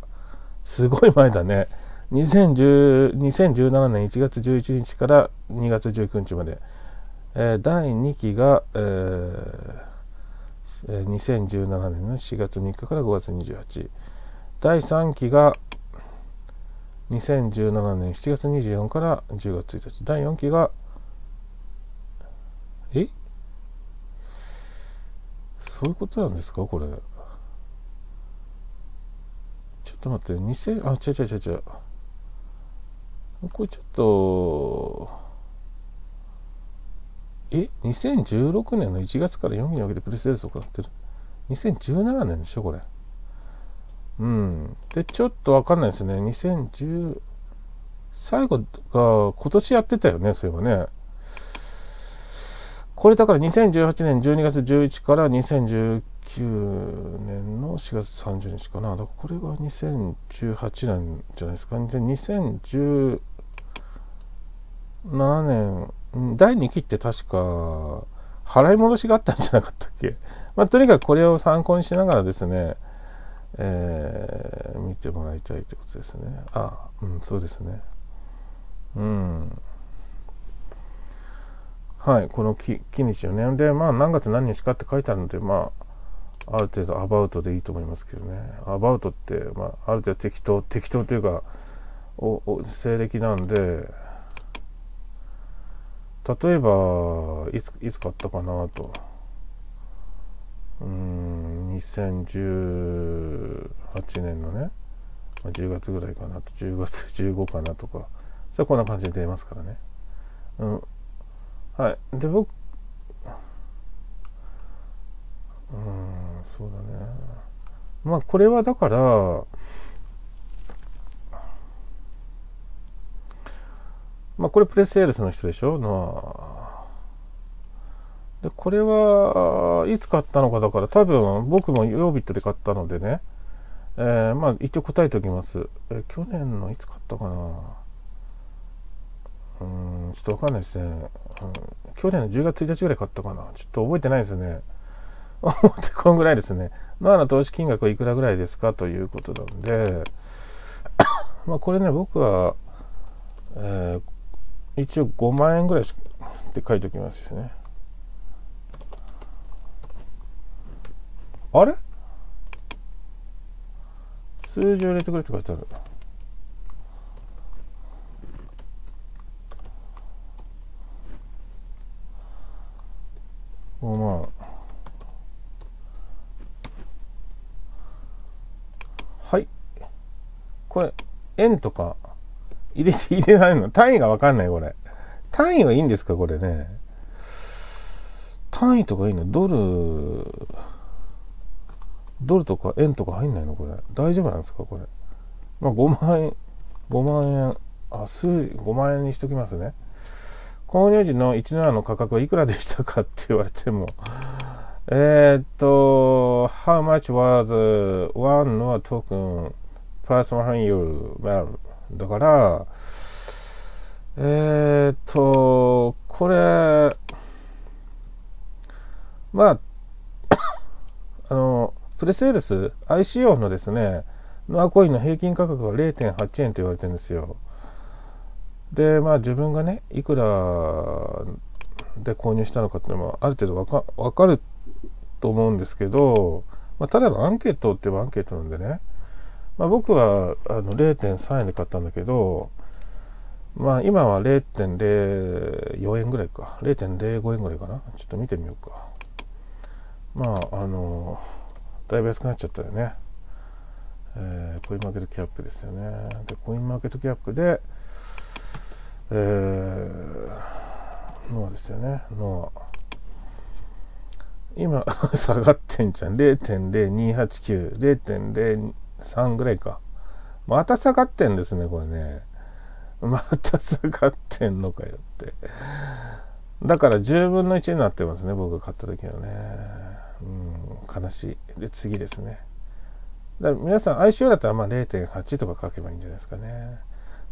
すごい前だね。にせんじゅうななねんいちがつじゅういちにちからにがつじゅうくにちまで。えー、だいにきが、えー、にせんじゅうななねんのしがつみっかからごがつにじゅうはちにち。だいさんきがにせんじゅうななねんしちがつにじゅうよっかからじゅうがつついたち。だいよんきがえそういうことなんですかこれ。ちょっと待って、にせんあ違う違う違う違うこれちょっとえ、にせんじゅうろくねんのいちがつからよんきに分けてプレスセールスを行ってる。にせんじゅうななねんでしょ、これ。うん。で、ちょっとわかんないですね。にせんじゅう、最後が今年やってたよね、そういえばね。これだからにせんじゅうはちねんじゅうにがつじゅういちにちからにせんじゅうきゅうねんのしがつさんじゅうにちかな。だからこれがにせんじゅうはちねんじゃないですか。にせんじゅうななねん。だいにきって確か払い戻しがあったんじゃなかったっけ。まあ、とにかくこれを参考にしながらですね、えー、見てもらいたいってことですね。あ、うん、そうですね。うん。はい、この期日をね。で、まあ、何月何日かって書いてあるので、まあ、ある程度アバウトでいいと思いますけどね。アバウトって、まあ、ある程度適当、適当というか、おお西暦なんで、例えば、いつ、いつ買ったかなと。うーん、にせんじゅうはちねんのね、じゅうがつぐらいかなと、じゅうがつじゅうごにちかなとか、それはこんな感じで出ますからね。うん。はい。で、僕、うーん、そうだね。まあ、これはだから、まあこれプレセールスの人でしょ、まあ、でこれはいつ買ったのかだから多分僕もヨービットで買ったのでね、えー、まあ一応答えておきます。え去年のいつ買ったかな、うーんちょっとわかんないですね、うん。去年のじゅうがつついたちぐらい買ったかな、ちょっと覚えてないですね。こんぐらいですね。まあの投資金額はいくらぐらいですかということなんで、まあこれね僕は、えー一応ごまんえんぐらいって書いておきますしね。あれ数字を入れてくれって書いてある。ごまん。はい。これ、円とか。入れて入れないの単位がわかんない、これ。単位はいいんですか、これね。単位とかいいのドル、ドルとか円とか入んないのこれ。大丈夫なんですかこれ。まあ、ごまんえん、ごまんえん、あ、数字、ごまんえんにしときますね。購入時のじゅうななの価格はいくらでしたかって言われても。えーっと、How much was one Noah token price one hundred euro? Well, だから、えー、っと、これ、まあ、あの、プレセールス、アイシーオー のですね、ノアコインの平均価格は れいてんはちえんと言われてるんですよ。で、まあ自分がね、いくらで購入したのかっていうのもある程度わか、わかると思うんですけど、まあ、ただのアンケートって言えばアンケートなんでね、まあ、僕はあの れいてんさん 円で買ったんだけど、まあ今は れいてんれいよん 円ぐらいか、れいてんれいご 円ぐらいかな。ちょっと見てみようか。まああのだいぶ安くなっちゃったよね。えー、コインマーケットキャップですよね。でコインマーケットキャップで、えー、ノアですよね。ノア今下がってんじゃん。れいてんれいにはちきゅう、れいてんれいさん ぐらいか。また下がってんですね、これね。また下がってんのかよって。だからじゅうぶんのいちになってますね、僕が買った時はね。うん、悲しい。で、次ですね。だ皆さん、アイシーオー だったらまあ れいてんはち とか書けばいいんじゃないですかね。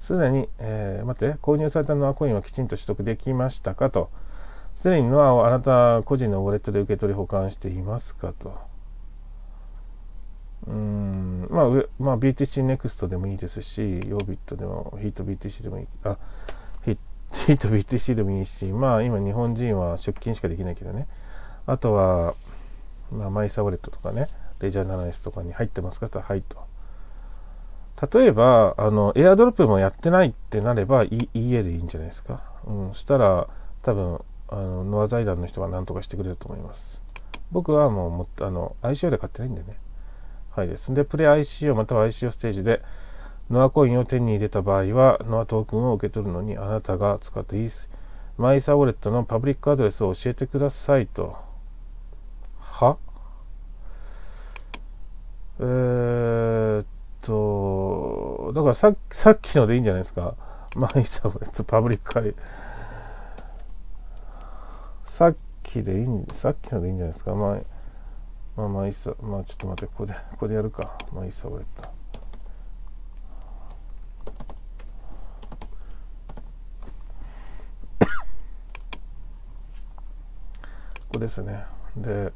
すでに、えー、待って、購入されたノアコインはきちんと取得できましたかと。すでにノアをあなた個人のウォレットで受け取り保管していますかと。うーん、まあ、まあ、ビーティーシーネクスト でもいいですし、ヨービットでも、ヒット ビーティーシー でもいい、あ、ヒット ビーティーシー でもいいし、まあ、今日本人は出勤しかできないけどね。あとは、まあ、マイサウォレットとかね、レジャー ナナエス とかに入ってますかと、はいと。例えば、あの、エアドロップもやってないってなれば、いいえでいいんじゃないですか。うん、したら、多分、あのノア財団の人が何とかしてくれると思います。僕はもうもあの アイシーオー で買ってないんでね。はいです。で、プレ アイシーオー または アイシーオー ステージでノアコインを手に入れた場合は、ノアトークンを受け取るのにあなたが使っていいマイサーウォレットのパブリックアドレスを教えてくださいと。はえー、っと、だから さ, さっきのでいいんじゃないですか。マイサーウォレットパブリックアドレス。さっきでいい、さっきのでいいんじゃないですか。まあ、まあ、まあ、いっさ、まあ、ちょっと待って、ここで、ここでやるか。まあ、いっさ、俺と。ここですね。で、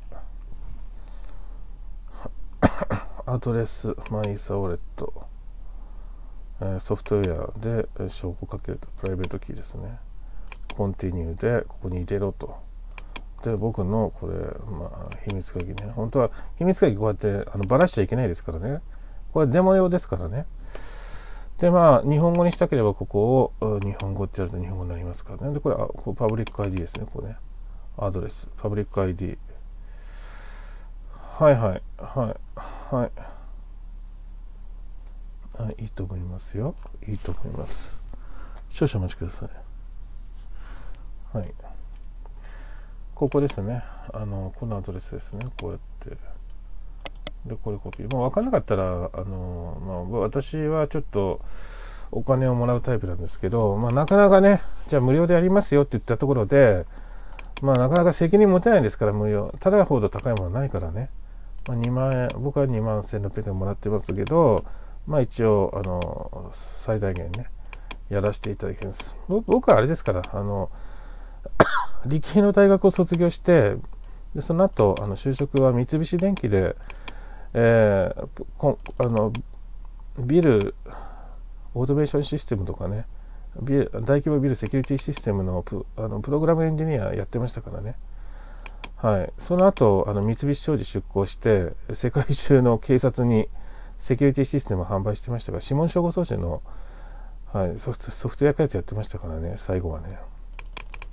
アドレス、マイサウォレット、えー、ソフトウェアで証拠かけると、プライベートキーですね。コンティニューでここに入れろと。で、僕のこれ、まあ、秘密鍵ね。本当は秘密鍵こうやってあのばらしちゃいけないですからね。これデモ用ですからね。で、まあ、日本語にしたければここを日本語ってやると日本語になりますからね。で、これ、ここパブリック アイディー ですね。ここね。アドレス、パブリック アイディー。はいはい、はい、はい。はい、いいと思いますよ。いいと思います。少々お待ちください。はい、ここですね。あの、このアドレスですね。こうやって。で、これコピー。もう分かんなかったら、あの、まあ、私はちょっとお金をもらうタイプなんですけど、まあ、なかなかね、じゃあ無料でやりますよって言ったところで、まあ、なかなか責任持てないですから、無料。ただほど高いものはないからね。まあ、にまんえん、僕はにまんせんろっぴゃくえんもらってますけど、まあ、一応、あの、最大限ね、やらせていただきます。僕はあれですから、あの、理系の大学を卒業して、でその後あの就職は三菱電機で、えー、こあのビルオートメーションシステムとかね、ビル大規模ビルセキュリティシステムの プ, あのプログラムエンジニアやってましたからね、はい、その後あの三菱商事出向して世界中の警察にセキュリティシステムを販売してましたから、指紋照合装置の、はい、ソフトソフトウェア開発やってましたからね、最後はね。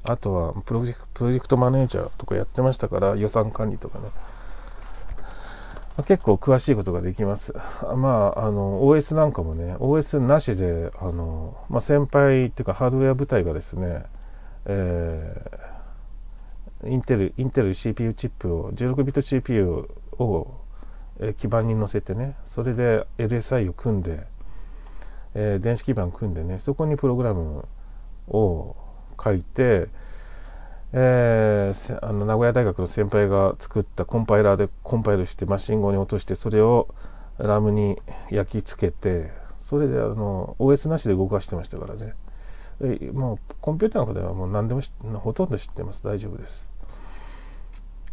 あとはプロジェクト、プロジェクトマネージャーとかやってましたから、予算管理とかね。結構詳しいことができます。まあ、あの、オーエス なんかもね、オーエス なしで、あの、まあ、先輩っていうかハードウェア部隊がですね、えー、インテル、インテル シーピーユー チップを、じゅうろくビット シーピーユー を基板に乗せてね、それで エルエスアイ を組んで、えー、電子基板組んでね、そこにプログラムを、書いて、えー、あの名古屋大学の先輩が作ったコンパイラーでコンパイルしてマシン号に落として、それをラムに焼き付けて、それであの オーエス なしで動かしてましたからね。もうコンピューターのことはもう何でもほとんど知ってます。大丈夫です。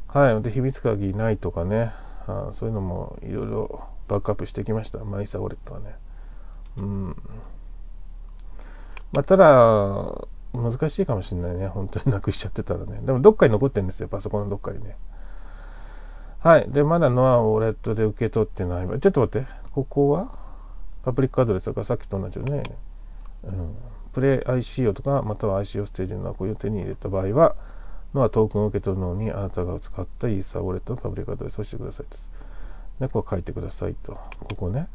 はい。で、秘密鍵ないとかね、あそういうのもいろいろバックアップしてきました、マイサウォレットはね。うん、まあ、ただ難しいかもしれないね。本当になくしちゃってたらね。でもどっかに残ってるんですよ。パソコンのどっかにね。はい。で、まだノアウォレットで受け取ってない。ちょっと待って。ここはパブリックアドレスだからさっきと同じよね。うん、プレイ アイシーオー とかまたは アイシーオー ステージの箱を手に入れた場合は、まあ、トークンを受け取るのにあなたが使ったイーサーウォレットのパブリックアドレスをしてくださいです。で、こう書いてくださいと。ここね。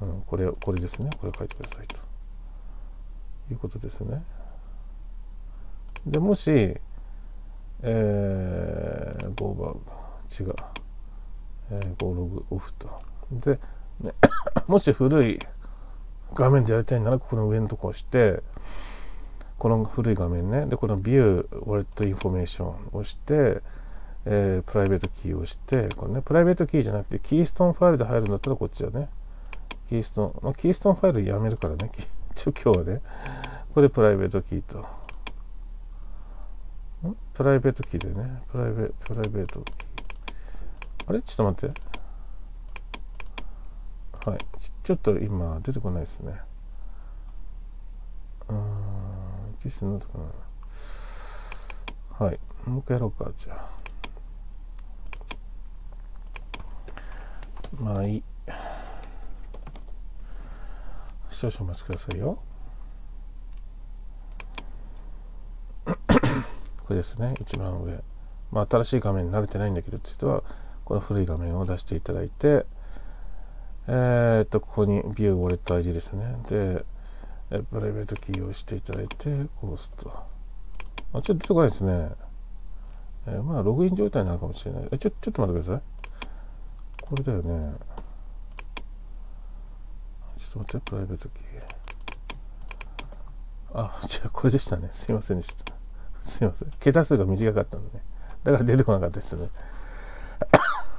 うん、これ、これですね。これを書いてくださいと。いうことですね。で、もし、えー、ゴーバー、違う。えー、ゴーログオフと。で、ね、もし古い画面でやりたいなら、ここの上のとこを押して、この古い画面ね。で、このビュー、ウォレットインフォメーションを押して、えー、プライベートキーを押して、これね、プライベートキーじゃなくて、キーストーンファイルで入るんだったらこっちだね。キーストーン、まあ、キーストーンファイルやめるからね。ちょ、今日はね。これプライベートキーと。ん？プライベートキーでね。プライベ、プライベートキー。あれ？ちょっと待って。はい。ち、ちょっと今、出てこないですね。うーん。実際のところ。はい。もう一回やろうか。じゃあ。まあいい。少々お待ちくださいよ。これですね、一番上。まあ、新しい画面に慣れてないんだけどって人は、この古い画面を出していただいて、えー、っと、ここにビューウォレット アイディー ですね。で、プライベートキーを押していただいて、こうすると。あ、ちょっと出てこないですね。えー、まあ、ログイン状態になるかもしれない。え、ちょ、ちょっと待ってください。これだよね。ちょっと待って、プライベートキー。あ、じゃあこれでしたね。すいませんでした。すいません。桁数が短かったんでね。だから出てこなかったですね。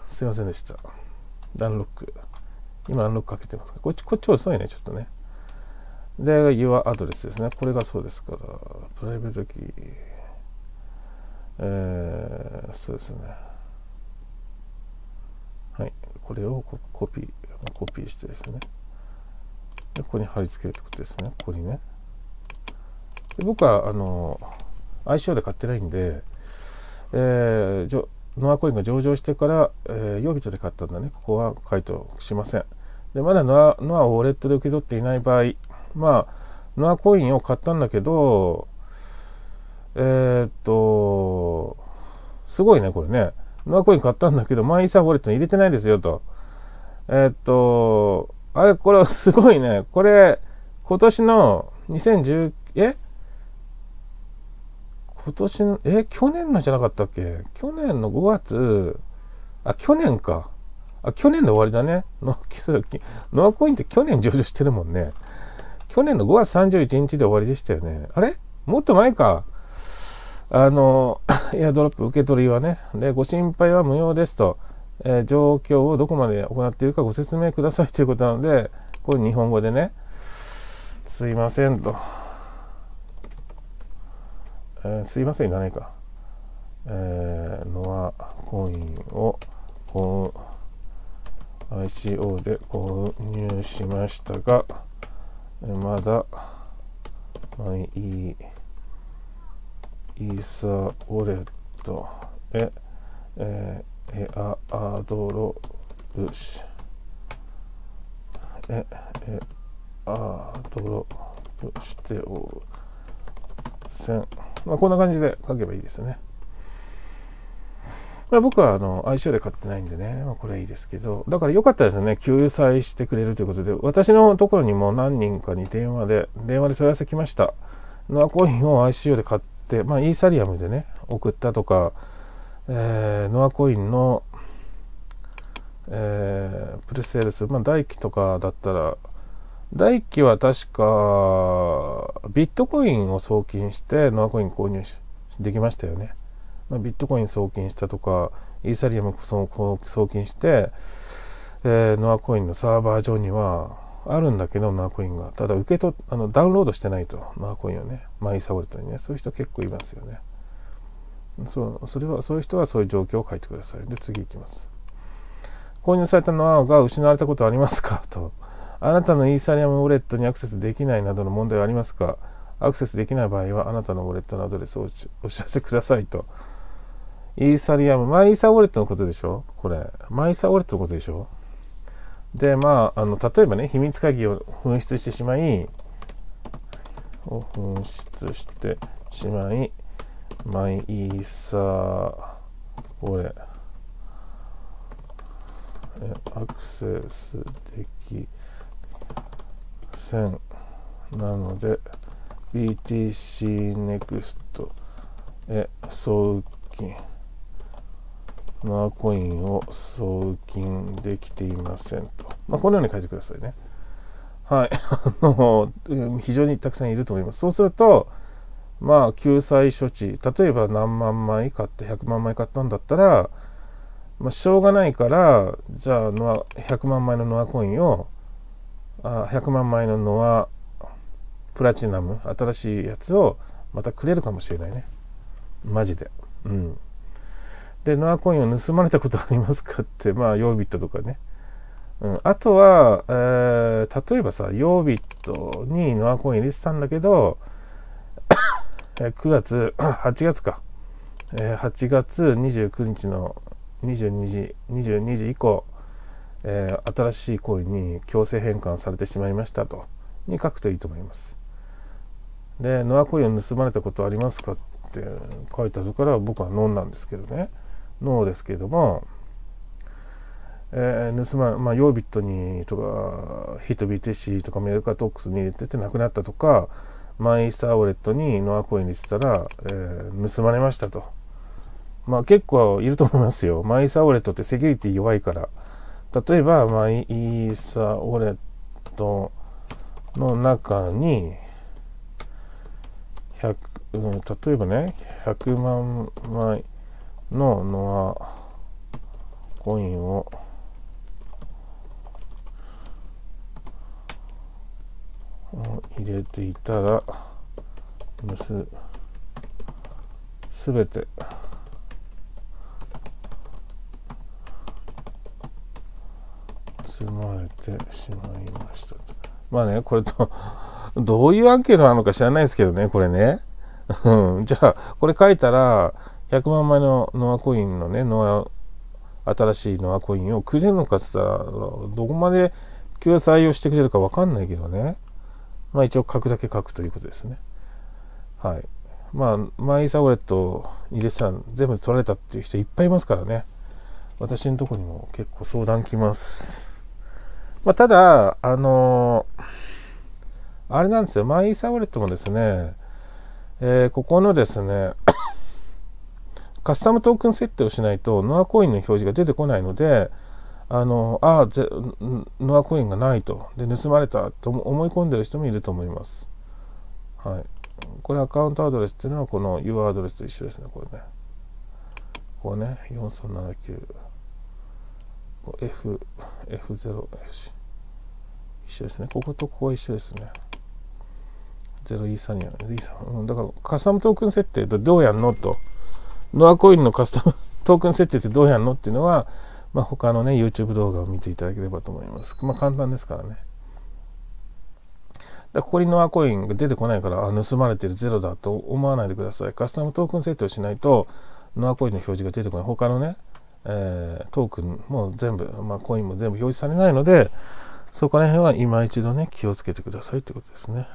すいませんでした。アンロック。今アンロックかけてますから。こっち、こっち遅いね、ちょっとね。で、Your アドレスですね。これがそうですから。プライベートキー。えー、そうですね。はい。これをコピー、コピーしてですね。でここに貼り付けるってことですね。ここにね。で僕は、あの、アイシーオー で買ってないんで、えー、ノアコインが上場してから、えー、曜日とで買ったんだね。ここは回答しません。で、まだノア、ノアをウォレットで受け取っていない場合、まあ、ノアコインを買ったんだけど、えー、っと、すごいね、これね。ノアコイン買ったんだけど、マイーサーウォレットに入れてないですよと。えー、っと、あれ、これすごいね。これ、今年のにせんじゅう、え今年の、え去年のじゃなかったっけ？去年のごがつ、あ、去年か。あ、去年で終わりだね。ノアコインって去年上場してるもんね。去年のごがつさんじゅういちにちで終わりでしたよね。あれ？もっと前か。あの、エアドロップ受け取りはね。で、ご心配は無用ですと。えー、状況をどこまで行っているかご説明くださいということなので、これ日本語でね、すいませんと、えー、すいませんじゃないか、えー、ノアコインを購 アイシーオー で購入しましたが、まだマイイーサーウォレットへ、えーエアアドロップし、え、え、アドロップしておせん。まあ、こんな感じで書けばいいですね。まあ、僕はあの アイシーオー で買ってないんでね、まあ、これはいいですけど、だから良かったですね、救済してくれるということで、私のところにも何人かに電話で、電話で問い合わせ来ました。ノアコインを アイシーオー で買って、まあ、イーサリアムでね、送ったとか、えー、ノアコインの、えー、プレセールス、まあ、代機とかだったら、代機は確かビットコインを送金してノアコイン購入できましたよね。まあ、ビットコイン送金したとか、イーサリアム送金して、えー、ノアコインのサーバー上にはあるんだけど、ノアコインが。ただ受け取っ、あのダウンロードしてないと、ノアコインをね、マイサウォレットにね、そういう人結構いますよね。そう、それは、そういう人はそういう状況を書いてください。で、次いきます。購入されたノアが失われたことはありますかと。あなたのイーサリアムウォレットにアクセスできないなどの問題はありますか？アクセスできない場合は、あなたのウォレットのアドレスをお知らせくださいと。イーサリアム、マイーサウォレットのことでしょこれ。マイーサウォレットのことでしょで、まあ、あの、例えばね、秘密鍵を紛失してしまい、を紛失してしまい、マイイーサーウォレアクセスできせん。なので、ビーティーシーネクスト へ送金。ナーコインを送金できていませんと。まあ、このように書いてくださいね。はい。あの、非常にたくさんいると思います。そうすると、まあ、救済処置。例えば何万枚買って、ひゃくまんまい買ったんだったら、まあ、しょうがないから、じゃあ、ひゃくまんまいのノアコインを、あひゃくまんまいのノアプラチナム、新しいやつをまたくれるかもしれないね。マジで。うん。で、ノアコインを盗まれたことありますかって、まあ、ヨービットとかね。うん、あとは、えー、例えばさ、ヨービットにノアコイン入れてたんだけど、くがつ、はちがつか。はちがつにじゅうくにちのにじゅうにじ以降、えー、新しいコインに強制変換されてしまいましたと、に書くといいと思います。で、ノアコインを盗まれたことありますかって書いてあるから、僕はノーなんですけどね。ノーですけども、えー、盗まれ、まあ、ヨービットにとか、ヒート ビーティーシー とかメルカトックスに入れててなくなったとか、マイサーウォレットにノアコインにしたら、えー、盗まれましたと。まあ結構いると思いますよ。マイサーウォレットってセキュリティ弱いから。例えば、マイサーウォレットの中に、ひゃく、うん、例えばね、ひゃくまんまいのノアコインを入れていたら、すべて、盗まれてしまいました。まあね、これとどういうアンケートなのか知らないですけどね、これね。うん、じゃあ、これ書いたら、ひゃくまんまいのノアコインのね、ノア、新しいノアコインをくれるのかさ、どこまで救済をしてくれるかわかんないけどね。まあ一応書くだけ書くということですね。はい。まあ、マイサーウォレット入れてたら全部取られたっていう人いっぱいいますからね。私のとこにも結構相談来ます。まあ、ただ、あのー、あれなんですよ、マイサーウォレットもですね、えー、ここのですね、カスタムトークン設定をしないと、ノアコインの表示が出てこないので、あのー、ああ、ぜノアコインがないと、で盗まれたと思い込んでる人もいると思います。はい。これ、アカウントアドレスっていうのは、この ユーアール アドレスと一緒ですね、これね。ここね、よんさんななきゅう。F、エフゼロ、エフシー。一緒ですね。こことここは一緒ですね。ゼロイーサニア、イーサニア。だからカスタムトークン設定ってどうやんのと。ノアコインのカスタムトークン設定ってどうやんのっていうのは、まあ、他のね、YouTube 動画を見ていただければと思います。まあ簡単ですからね。だからここにノアコインが出てこないから、あ、盗まれてるゼロだと思わないでください。カスタムトークン設定をしないと、ノアコインの表示が出てこない。他のね、えー、トークンも全部、まあ、コインも全部表示されないので、そこら辺は今一度ね、気をつけてくださいってことですね。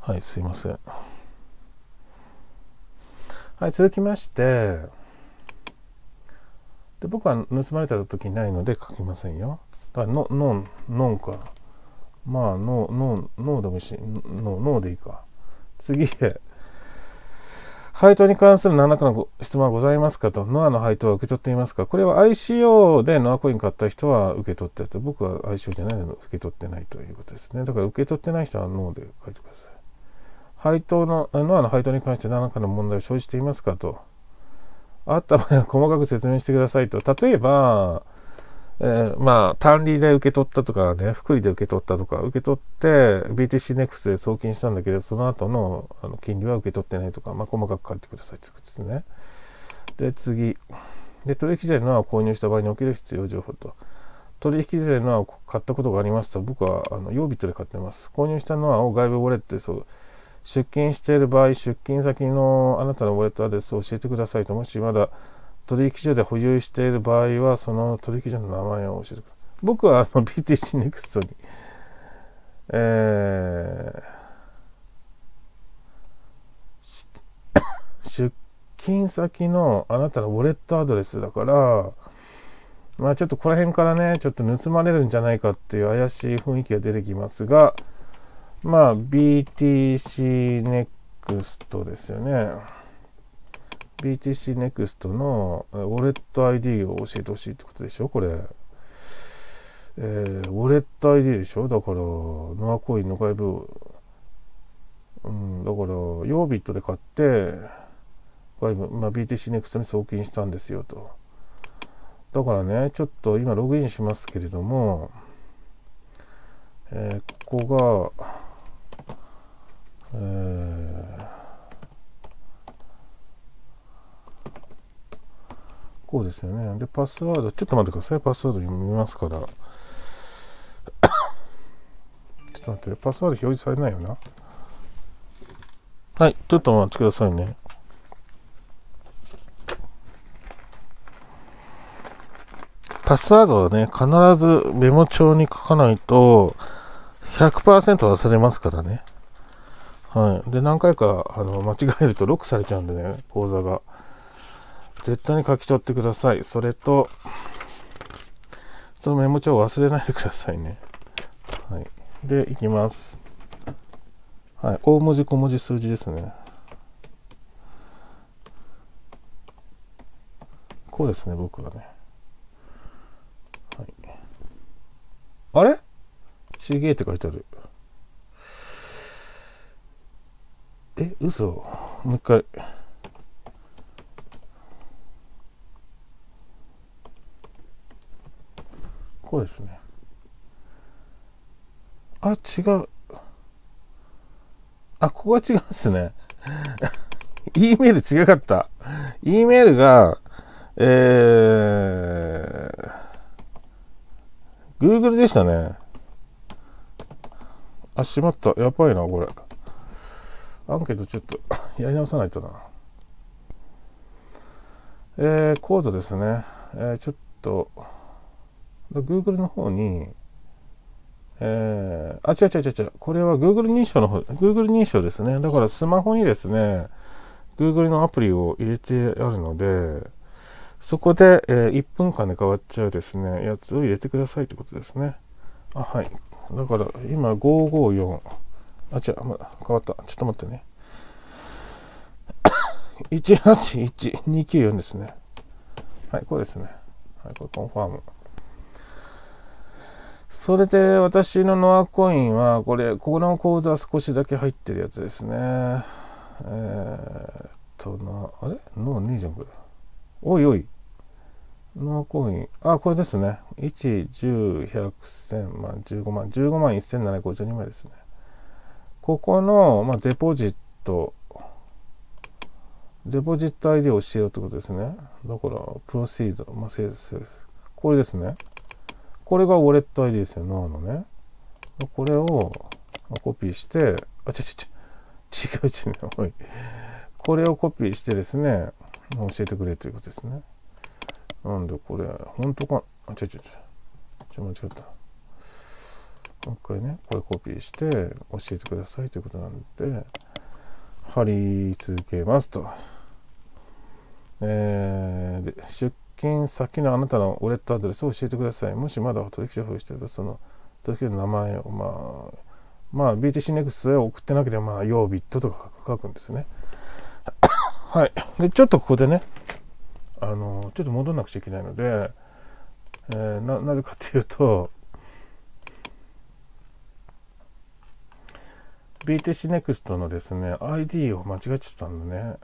はい、すいません。はい、続きまして、で僕は盗まれた時ないので書きませんよ。だから、ノン、ノンか。まあ、ノン、ノンでもいいし、ノンでいいか。次へ。配当に関する何らかの質問はございますかと。ノアの配当は受け取っていますか。これは アイシーオー でノアコイン買った人は受け取ってと。僕は アイシーオー じゃないので受け取ってないということですね。だから受け取ってない人はノーで書いてください。配当の、ノアの配当に関して何らかの問題を生じていますかと。あった場合は細かく説明してくださいと。例えば、えー、まあ、単利で受け取ったとかね、複利で受け取ったとか、受け取って ビーティーシーネクスト で送金したんだけど、その後のあの金利は受け取ってないとか、まあ、細かく書いてくださいということですね。で、次。で、取引税のノアを購入した場合における必要情報と。取引税のノアを買ったことがありますと、僕はあのヨービットで買ってます。購入したノアを外部ウォレットでそう出金している場合、出金先のあなたのウォレットアドレスを教えてくださいと。もしまだ取引所で保有している場合は、その取引所の名前を教えてください。僕はあの ビーティーシーネクスト に、えー、出金先のあなたのウォレットアドレスだから、まあちょっとこの辺からね、ちょっと盗まれるんじゃないかっていう怪しい雰囲気が出てきますが、まあ ビーティーシーネクスト ですよね。ビーティーシーネクスト のウォレット アイディー を教えてほしいってことでしょ、これ。えー、ウォレット アイディー でしょ、だから、ノアコインの外部、うん、だから、ヨービットで買って、外部、まあ、ビーティーシーネクスト に送金したんですよと。だからね、ちょっと今ログインしますけれども、えー、ここが、えー、こうですよね。で、パスワード、ちょっと待ってください。パスワード見ますから。ちょっと待って、パスワード表示されないよな。はい、ちょっと待ってくださいね。パスワードはね、必ずメモ帳に書かないと ひゃくパーセント 忘れますからね。はい。で、何回かあの間違えるとロックされちゃうんでね、口座が。絶対に書き取ってください。それと、そのメモ帳を忘れないでくださいね。はい。で、いきます。はい。大文字、小文字、数字ですね。こうですね、僕がね。あれちげえって書いてある。え、嘘。もう一回。こうですね。あ、違う。あ、ここは違うんですね。E メール違かった。E メールが、えー、Google でしたね。あ、しまった。やばいな、これ。アンケートちょっとやり直さないとな。えー、コードですね。えー、ちょっと、Google の方に、えー、あ、違う違う違う違う。これは Google 認証の方、Google 認証ですね。だからスマホにですね、Google のアプリを入れてあるので、そこで、えー、いっぷんかんで変わっちゃうですね、やつを入れてくださいってことですね。あ、はい。だから、今、ごーごーよん。あ、違う、まだ変わった。ちょっと待ってね。いちはちいちにきゅうよん ですね。はい、こうですね。はい、これコンファーム。それで、私のノアコインは、これ、ここの口座少しだけ入ってるやつですね。えーっとな、あれノアねえじゃん、これ。おいおい。ノアコイン。あ、これですね。いち、じゅう、ひゃく、せん、まん、じゅうごまん。じゅうごまんせんななひゃくごじゅうにまいですね。ここの、まあ、デポジット。デポジット アイディー を教えようってことですね。だから、プロシード。まあ、セールスです。これですね。これがウォレット アイディー ですよ。ノアのね。これをコピーして、あ、ちょちょちょ。違う違うね。おい。これをコピーしてですね。教えてくれということですね。なんでこれ、本当か、あ、違う違う違う。ちょ、間違った。もう一回ね、これコピーして、教えてくださいということなんで、貼り続けますと。えー、で出金先のあなたのウォレットアドレスを教えてください。もしまだ取引所保有していれば、その取引所の名前を、まあ、まあ、ビーティーシーネクスト へ送ってなければ、まあ、曜日とか書くんですね。はい。で、ちょっとここでね、あの、ちょっと戻んなくちゃいけないので、えー、な、なぜかっていうと、ビーティーシーネクスト のですね、アイディー を間違えちゃったんでね、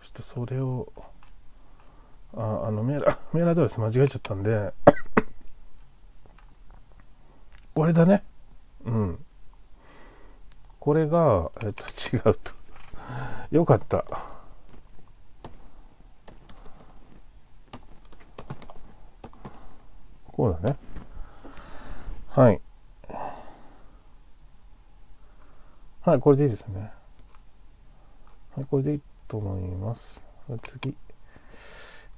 ちょっとそれを、あ、あのメール、メールアドレス間違えちゃったんで、これだね。うん。これが、えっと、違うと。よかった。こうだね。はい。はい、これでいいですね。はい、これでいいと思います。次。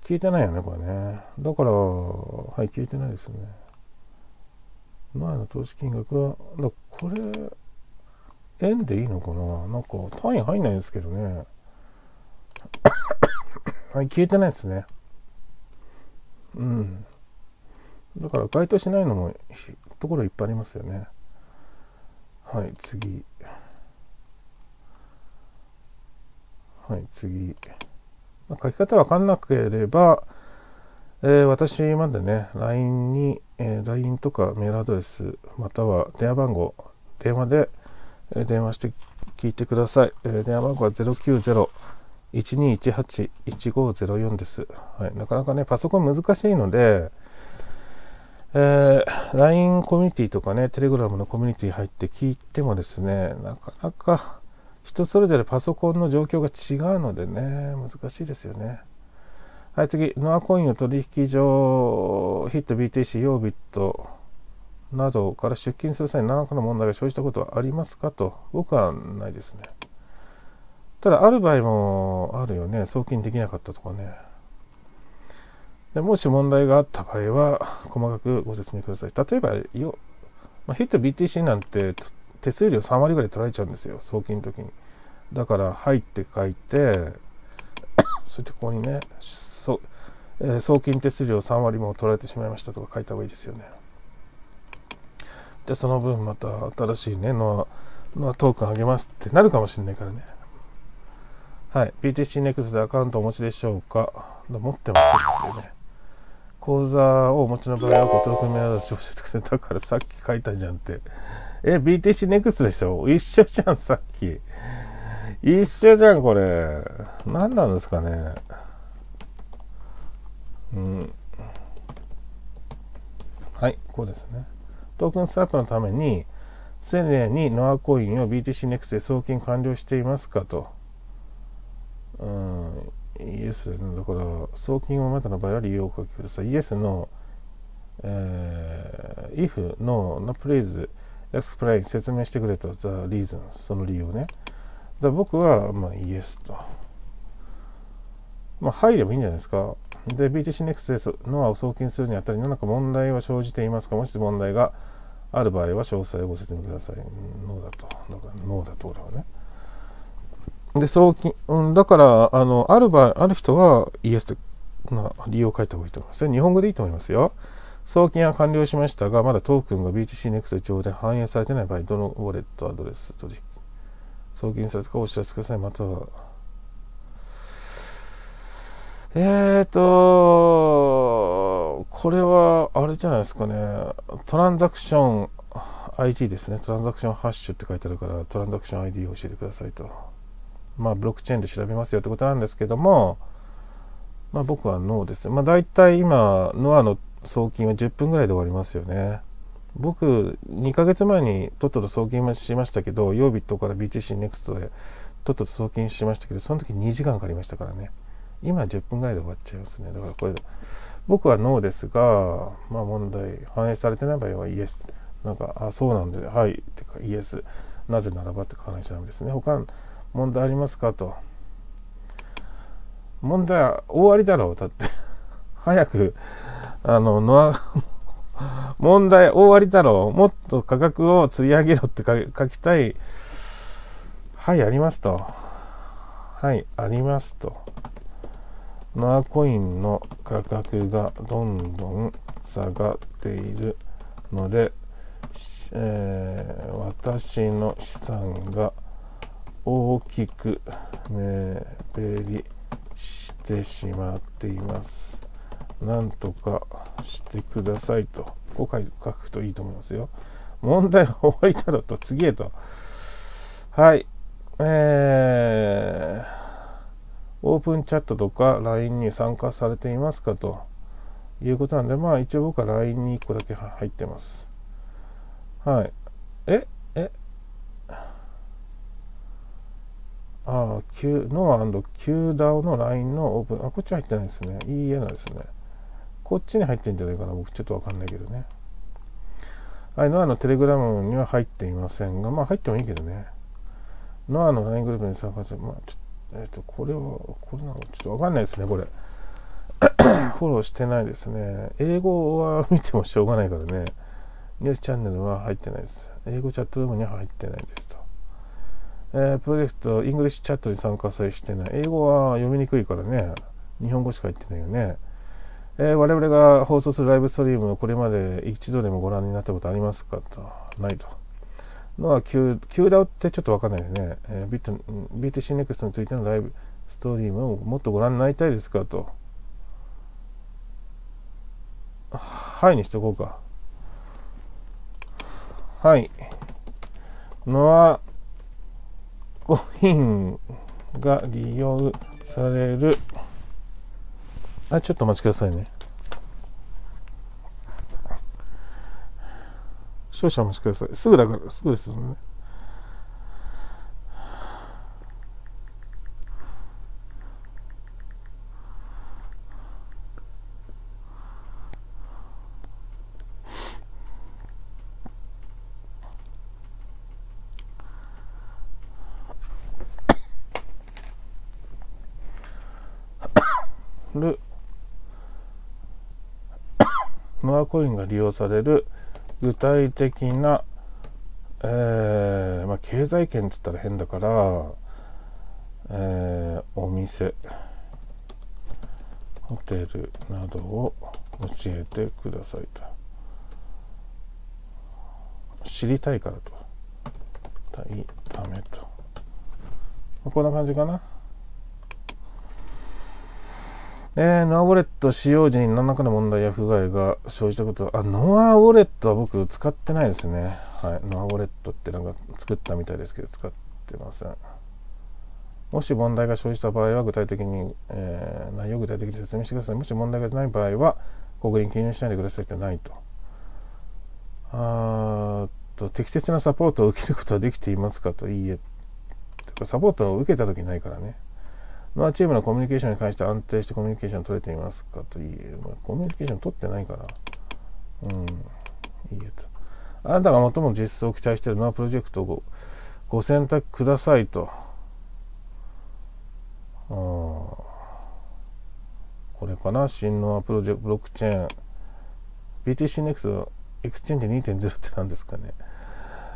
消えてないよね、これね。だから、はい、消えてないですね。前の投資金額は、だこれ、円でいいのかな、なんか単位入んないですけどね。はい、消えてないですね。うん。だから該当しないのもところいっぱいありますよね。はい、次。はい、次。まあ、書き方わかんなければ、えー、私までね、ライン に、えー、ライン とかメールアドレス、または電話番号、電話で、えー、電話して聞いてください。えー、電話番号はゼロきゅうゼロ いちにいちはち いちごゼロよんです。はい、なかなかね、パソコン難しいので、えー、ライン コミュニティとかね、テレグラムのコミュニティ入って聞いてもですね、なかなか人それぞれパソコンの状況が違うのでね、難しいですよね。はい、次、ノアコインの取引所、ヒット ビーティーシー、ヨービットなどから出金する際に何らかの問題が生じたことはありますかと、僕はないですね。ただ、ある場合もあるよね、送金できなかったとかね。でもし問題があった場合は、細かくご説明ください。例えば、よまあ、ヒット ビーティーシー なんて手数料さんわりぐらい取られちゃうんですよ、送金の時に。だから、入って書いて、そしてここにね、そえー、送金手数料さんわりも取られてしまいましたとか書いた方がいいですよね。で、その分また新しいね、ノア、ノアトークンあげますってなるかもしれないからね。はい、ビーティーシーネクスト でアカウントをお持ちでしょうか？持ってますってね。口座をお持ちの場合はご登録メールアドレスを教えてくれたからさっき書いたじゃんって。え、ビーティーシーネクスト でしょ？一緒じゃん、さっき。一緒じゃん、これ。何なんですかね。うん。はい、こうですね。トークンスワップのために、すでにノアコインを ビーティーシーネクスト で送金完了していますかと。うん。イエス、だから、送金をまたの場合は利用を書きください。イエスの、えー、if, no, no, please, explain, 説明してくれと、the reason、その理由ね。だ僕は、まあ、イエスと。まあ、はいでもいいんじゃないですか。で、ビーティーシーネクスト でノアを送金するにあたり、何か問題は生じていますか？もし問題がある場合は、詳細をご説明ください。ノーだと。だから、ノーだと、俺はね。で、送金、うん、だから、あの、ある場合、ある人は、イエスと、まあ、理由を書いた方がいいと思います。日本語でいいと思いますよ。送金は完了しましたが、まだトークンが ビーティーシーネクスト 上で反映されていない場合、どのウォレットアドレス取引、送金されたかお知らせください。または、えーと、これは、あれじゃないですかね。トランザクション アイディー ですね。トランザクションハッシュって書いてあるから、トランザクション アイディー を教えてくださいと。まあ、ブロックチェーンで調べますよってことなんですけども、まあ、僕はノーです。まあ、大体今、ノアの送金はじゅっぷんぐらいで終わりますよね。僕、にかげつまえにとっとと送金しましたけど、ヨービットから ビーティーシーネクスト へとっとと送金しましたけど、その時にじかんかかりましたからね。今じゅっぷんぐらいで終わっちゃいますね。だからこれ、僕はノーですが、まあ問題、反映されてない場合はイエス。なんか、あ、そうなんで、はい、ってかイエス。なぜならばって書かないとダメですね。他問題ありますかと。問題は終わりだろう。だって早くあのノア問題終わりだろう。もっと価格を釣り上げろって書きたい。はいありますと。はいありますと。ノアコインの価格がどんどん下がっているので、えー、私の資産が大きく目減りしてしまっています。なんとかしてくださいと、こう書くといいと思いますよ。問題は終わりだろうと、次へと。はい。えー、オープンチャットとか ライン に参加されていますかということなんで、まあ一応僕は ライン にいっこだけ入ってます。はい。ええああ、Q、ノア&キューダオ の ライン のオープン。あ、こっち入ってないですね。いいえなんですね。こっちに入ってんじゃないかな。僕ちょっとわかんないけどね。はい、ノアのテレグラムには入っていませんが、まあ入ってもいいけどね。ノアの ライン グループに参加する。まあ、ちょっと、えっと、これは、これなのかちょっとわかんないですね、これ。フォローしてないですね。英語は見てもしょうがないからね。ニュースチャンネルは入ってないです。英語チャットルームには入ってないですと。えー、プロジェクト、イングリッシュチャットに参加してない。英語は読みにくいからね。日本語しか入ってないよね。えー、我々が放送するライブストリーム、これまで一度でもご覧になったことありますかと。ないと。のは、キューダウ ってちょっとわかんないよね。えー、ビーティーシーネクスト についてのライブストリームをもっとご覧になりたいですかと。はいにしとこうか。はい。のは、コインが利用される。あ、ちょっとお待ちくださいね。少々お待ちください。すぐだから、すぐですよね。ノアコインが利用される具体的な、えーまあ、経済圏って言ったら変だから、えー、お店、ホテルなどを教えてくださいと。知りたいからと。たいためと。こんな感じかな。えー、ノアウォレット使用時に何らかの問題や不具合が生じたことは、あ、ノアウォレットは僕使ってないですね。はい。ノアウォレットってなんか作ったみたいですけど、使ってません。もし問題が生じた場合は、具体的に、えー、内容を具体的に説明してください。もし問題がない場合は、国に記入しないでくださいってないと。あーっと、適切なサポートを受けることはできていますかと、いいえ。サポートを受けたときないからね。ノアチームのコミュニケーションに関して安定してコミュニケーション取れていますかという、まあ、コミュニケーション取ってないから。うん。いいえと。あなたが最も実装を期待しているノアプロジェクトを ご, ご選択くださいと。ああ。これかな。新ノアプロジェクト、ブロックチェーン。ビーティーシーネクスト Exchange にてんゼロ って何ですかね。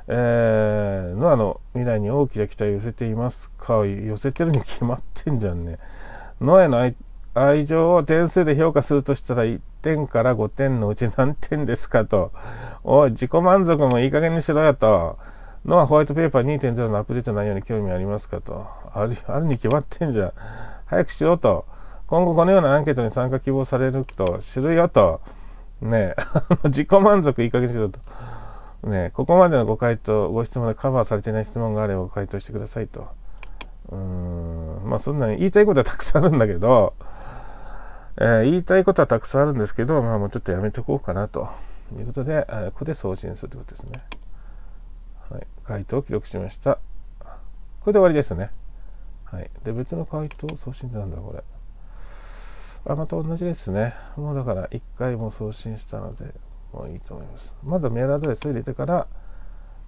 えー、ノアの未来に大きな期待を寄せていますか。寄せてるに決まってんじゃんね。ノアへの 愛, 愛情を点数で評価するとしたらいってんからごてんのうち何点ですかと。おい、自己満足もいい加減にしろよと。ノアホワイトペーパー にてんゼロ のアップデート内容に興味ありますかと。ある、あるに決まってんじゃん。早くしろと。今後このようなアンケートに参加希望されると知るよと。ねえ、自己満足いい加減にしろと。ね、ここまでのご回答、ご質問でカバーされていない質問があればご回答してくださいと。うーん、まあそんなに言いたいことはたくさんあるんだけど、えー、言いたいことはたくさんあるんですけど、まあもうちょっとやめておこうかなということで、ここで送信するということですね。はい。回答を記録しました。これで終わりですね。はい。で、別の回答を送信ってなんだこれ。あ、また同じですね。もうだからいっかいも送信したので、もういいと思います。まずはメールアドレスを入れてから、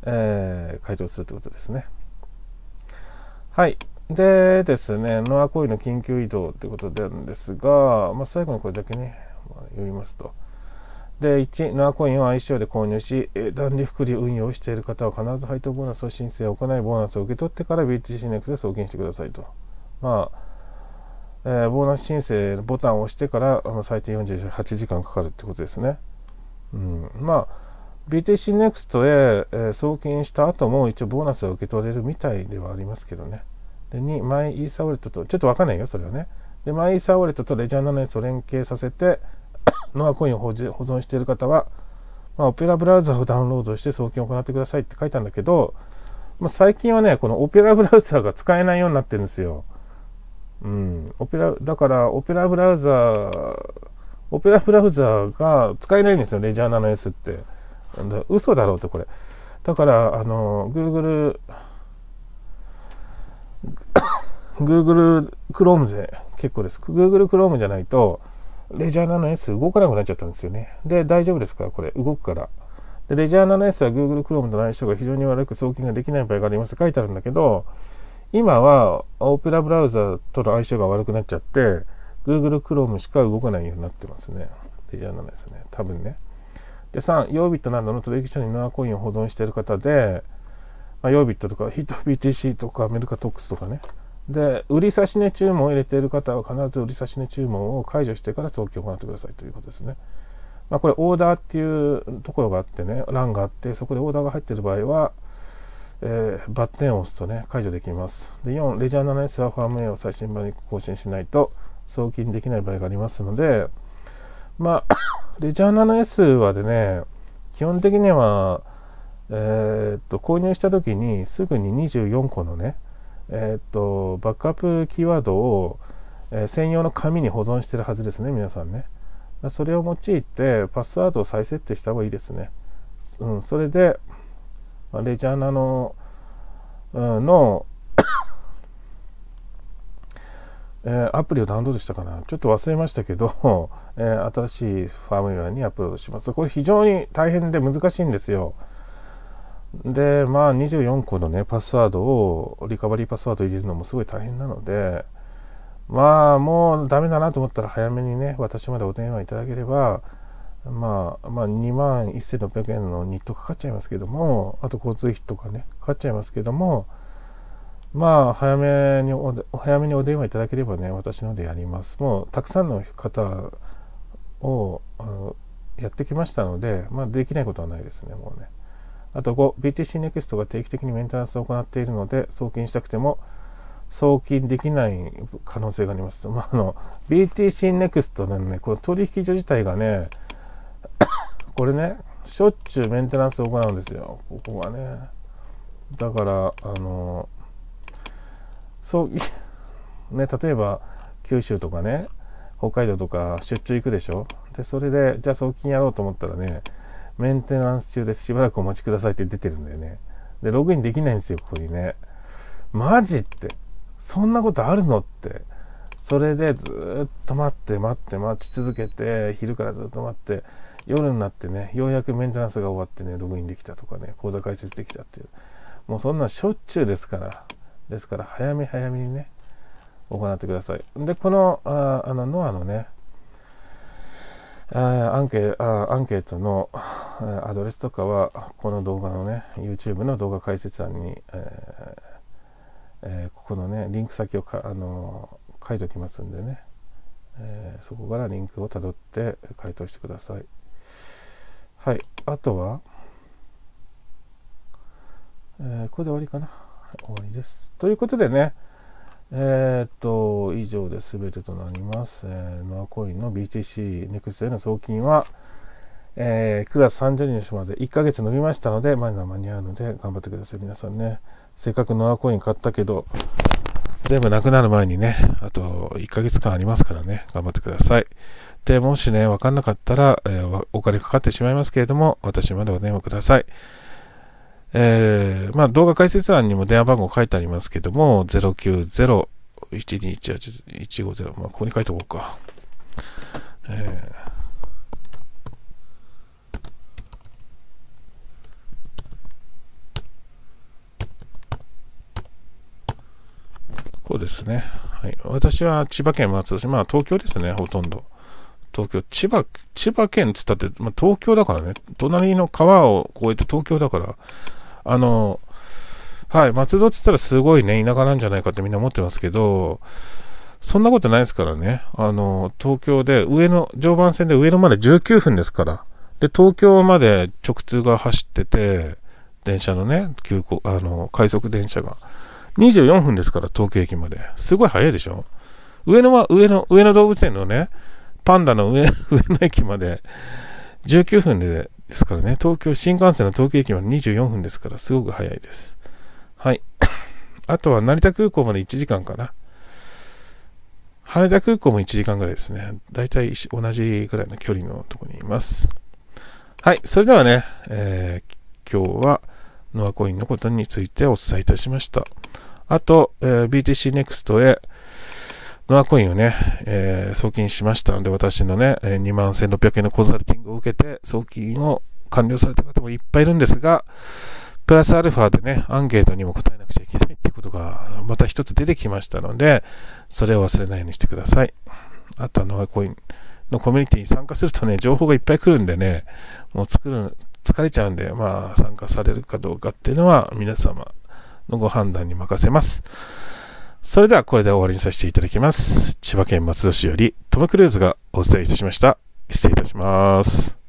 えー、回答するということですね。はい。でですね、ノアコインの緊急移動ということなんですが、まあ、最後のこれだけね、まあ、読みますと。で、いち、ノアコインを アイシーオー で購入し、段利福利運用をしている方は必ず配当ボーナスを申請を行い、ボーナスを受け取ってから ビーティーシーネクスト で送金してくださいと。まあえー、ボーナス申請のボタンを押してから、まあ、最低よんじゅうはちじかんかかるということですね。うん、まあ ビーティーシーネクスト へ、えー、送金した後も一応ボーナスを受け取れるみたいではありますけどね。でに、マイイーサウォレットと、ちょっとわかんないよ、それはね。で、マイイーサウォレットとレジャーナのやつを連携させて、ノアコインを保存している方は、まあ、オペラブラウザをダウンロードして送金を行ってくださいって書いたんだけど、まあ、最近はね、このオペラブラウザが使えないようになってるんですよ。うん、オペラ、だからオペラブラウザオペラブラウザーが使えないんですよ、レジャーナの エス って。だ嘘だろうと、これ。だから、あの、Google、Google Chrome で結構です。Google Chrome じゃないと、レジャーナの エス 動かなくなっちゃったんですよね。で、大丈夫ですから、これ、動くから。で、レジャーナの エス は Google Chrome との相性が非常に悪く送金ができない場合がありますって書いてあるんだけど、今は、オペラブラウザーとの相性が悪くなっちゃって、Google Chrome しか動かないようになってますね。レジャーナのですね。多分ね。でさん、ヨービットなどの取引所にノアコインを保存している方で、まあ、ヨービットとかヒット ビーティーシー とかメルカトックスとかね。で、売り差し値注文を入れている方は必ず売り差し値注文を解除してから送金を行ってくださいということですね。まあ、これオーダーっていうところがあってね、欄があって、そこでオーダーが入っている場合は、えー、バッテンを押すとね、解除できます。で、よん、レジャー ナナエス はファームウェイを最新版に更新しないと送金できない場合がありますので、まあ、レジャー ナナエス はでね、基本的には、えー、っと、購入した時にすぐににじゅうよんこのね、えっと、バックアップキーワードを、えー、専用の紙に保存してるはずですね、皆さんね。それを用いてパスワードを再設定した方がいいですね。うん、それで、まあ、レジャーナの、うん、の、えー、アプリをダウンロードしたかな。ちょっと忘れましたけど、えー、新しいファームウェアにアップロードします。これ非常に大変で難しいんですよ。で、まあにじゅうよんこのね、パスワードを、リカバリーパスワード入れるのもすごい大変なので、まあもうダメだなと思ったら早めにね、私までお電話いただければ、まあ、まあにまんせんろっぴゃくえんの日当かかっちゃいますけども、あと交通費とかね、かかっちゃいますけども、まあ早めにお、早めにお電話いただければね、私のでやります。もうたくさんの方をあのやってきましたので、まあできないことはないですね、もうね。あとご、ビーティーシーネクスト が定期的にメンテナンスを行っているので、送金したくても送金できない可能性があります。まあ、あの ビーティーシーネクスト のね、この取引所自体がね、これね、しょっちゅうメンテナンスを行うんですよ、ここがね。だから、あの、そう、ね、例えば九州とかね、北海道とか出張行くでしょ。で、それで、じゃあ送金やろうと思ったらね、メンテナンス中です。しばらくお待ちくださいって出てるんだよね。で、ログインできないんですよ、ここにね。マジって。そんなことあるのって。それでずっと待って、待って、待ち続けて、昼からずっと待って、夜になってね、ようやくメンテナンスが終わってね、ログインできたとかね、口座開設できたっていう。もうそんなしょっちゅうですから。ですから、早め早めにね、行ってください。で、この、あ、あの、ノアのね、アンケ、アンケートのアドレスとかはこの動画のね YouTube の動画解説欄に、えーえー、ここのねリンク先をか、あのー、書いておきますんでね、えー、そこからリンクをたどって回答してください。はい、あとは、えー、これで終わりかな、はい、終わりです。ということでね、えー、っと、以上で全てとなります。えー、ノアコインの ビーティーシーネクスト への送金は、えー、くがつさんじゅうにちまでいっかげつ伸びましたので、まだ間に合うので頑張ってください、皆さんね。せっかくノアコイン買ったけど、全部なくなる前にね、あといっかげつかんありますからね、頑張ってください。で、もしね、わかんなかったら、えー、お金かかってしまいますけれども、私までお電話ください。えーまあ、動画解説欄にも電話番号書いてありますけども、ゼロきゅうゼロ いちにいちはち いちごゼロ、まあ、ここに書いておこうか。えー、こうですね、はい。私は千葉県松戸市、まあ東京ですね、ほとんど。東京、千葉、千葉県つったって、まあ、東京だからね、隣の川を越えて東京だから、あの、はい、松戸って言ったらすごいね、田舎なんじゃないかってみんな思ってますけど、そんなことないですからね、あの、東京で上野、常磐線で上野までじゅうきゅうふんですから、で、東京まで直通が走ってて、電車のね、急行、あの、快速電車が、にじゅうよんふんですから、東京駅まで。すごい早いでしょ。上野は、上野、上野動物園のね、パンダの 上, 上の駅までじゅうきゅうふんでですからね、東京、新幹線の東京駅までにじゅうよんふんですから、すごく早いです。はい。あとは成田空港までいちじかんかな。羽田空港もいちじかんぐらいですね。だいたい同じぐらいの距離のところにいます。はい。それではね、えー、今日はノアコインのことについてお伝えいたしました。あと、えー、ビーティーシーネクスト へ、ノアコインをね、えー、送金しましたので、私のね、えー、にまんせんろっぴゃくえんのコンサルティングを受けて、送金を完了された方もいっぱいいるんですが、プラスアルファでね、アンケートにも答えなくちゃいけないってことが、また一つ出てきましたので、それを忘れないようにしてください。あとはノアコイン、のコミュニティに参加するとね、情報がいっぱい来るんでね、もう作る疲れちゃうんで、まあ、参加されるかどうかっていうのは皆様のご判断に任せます。それではこれで終わりにさせていただきます。千葉県松戸市よりトム・クルーズがお伝えいたしました。失礼いたします。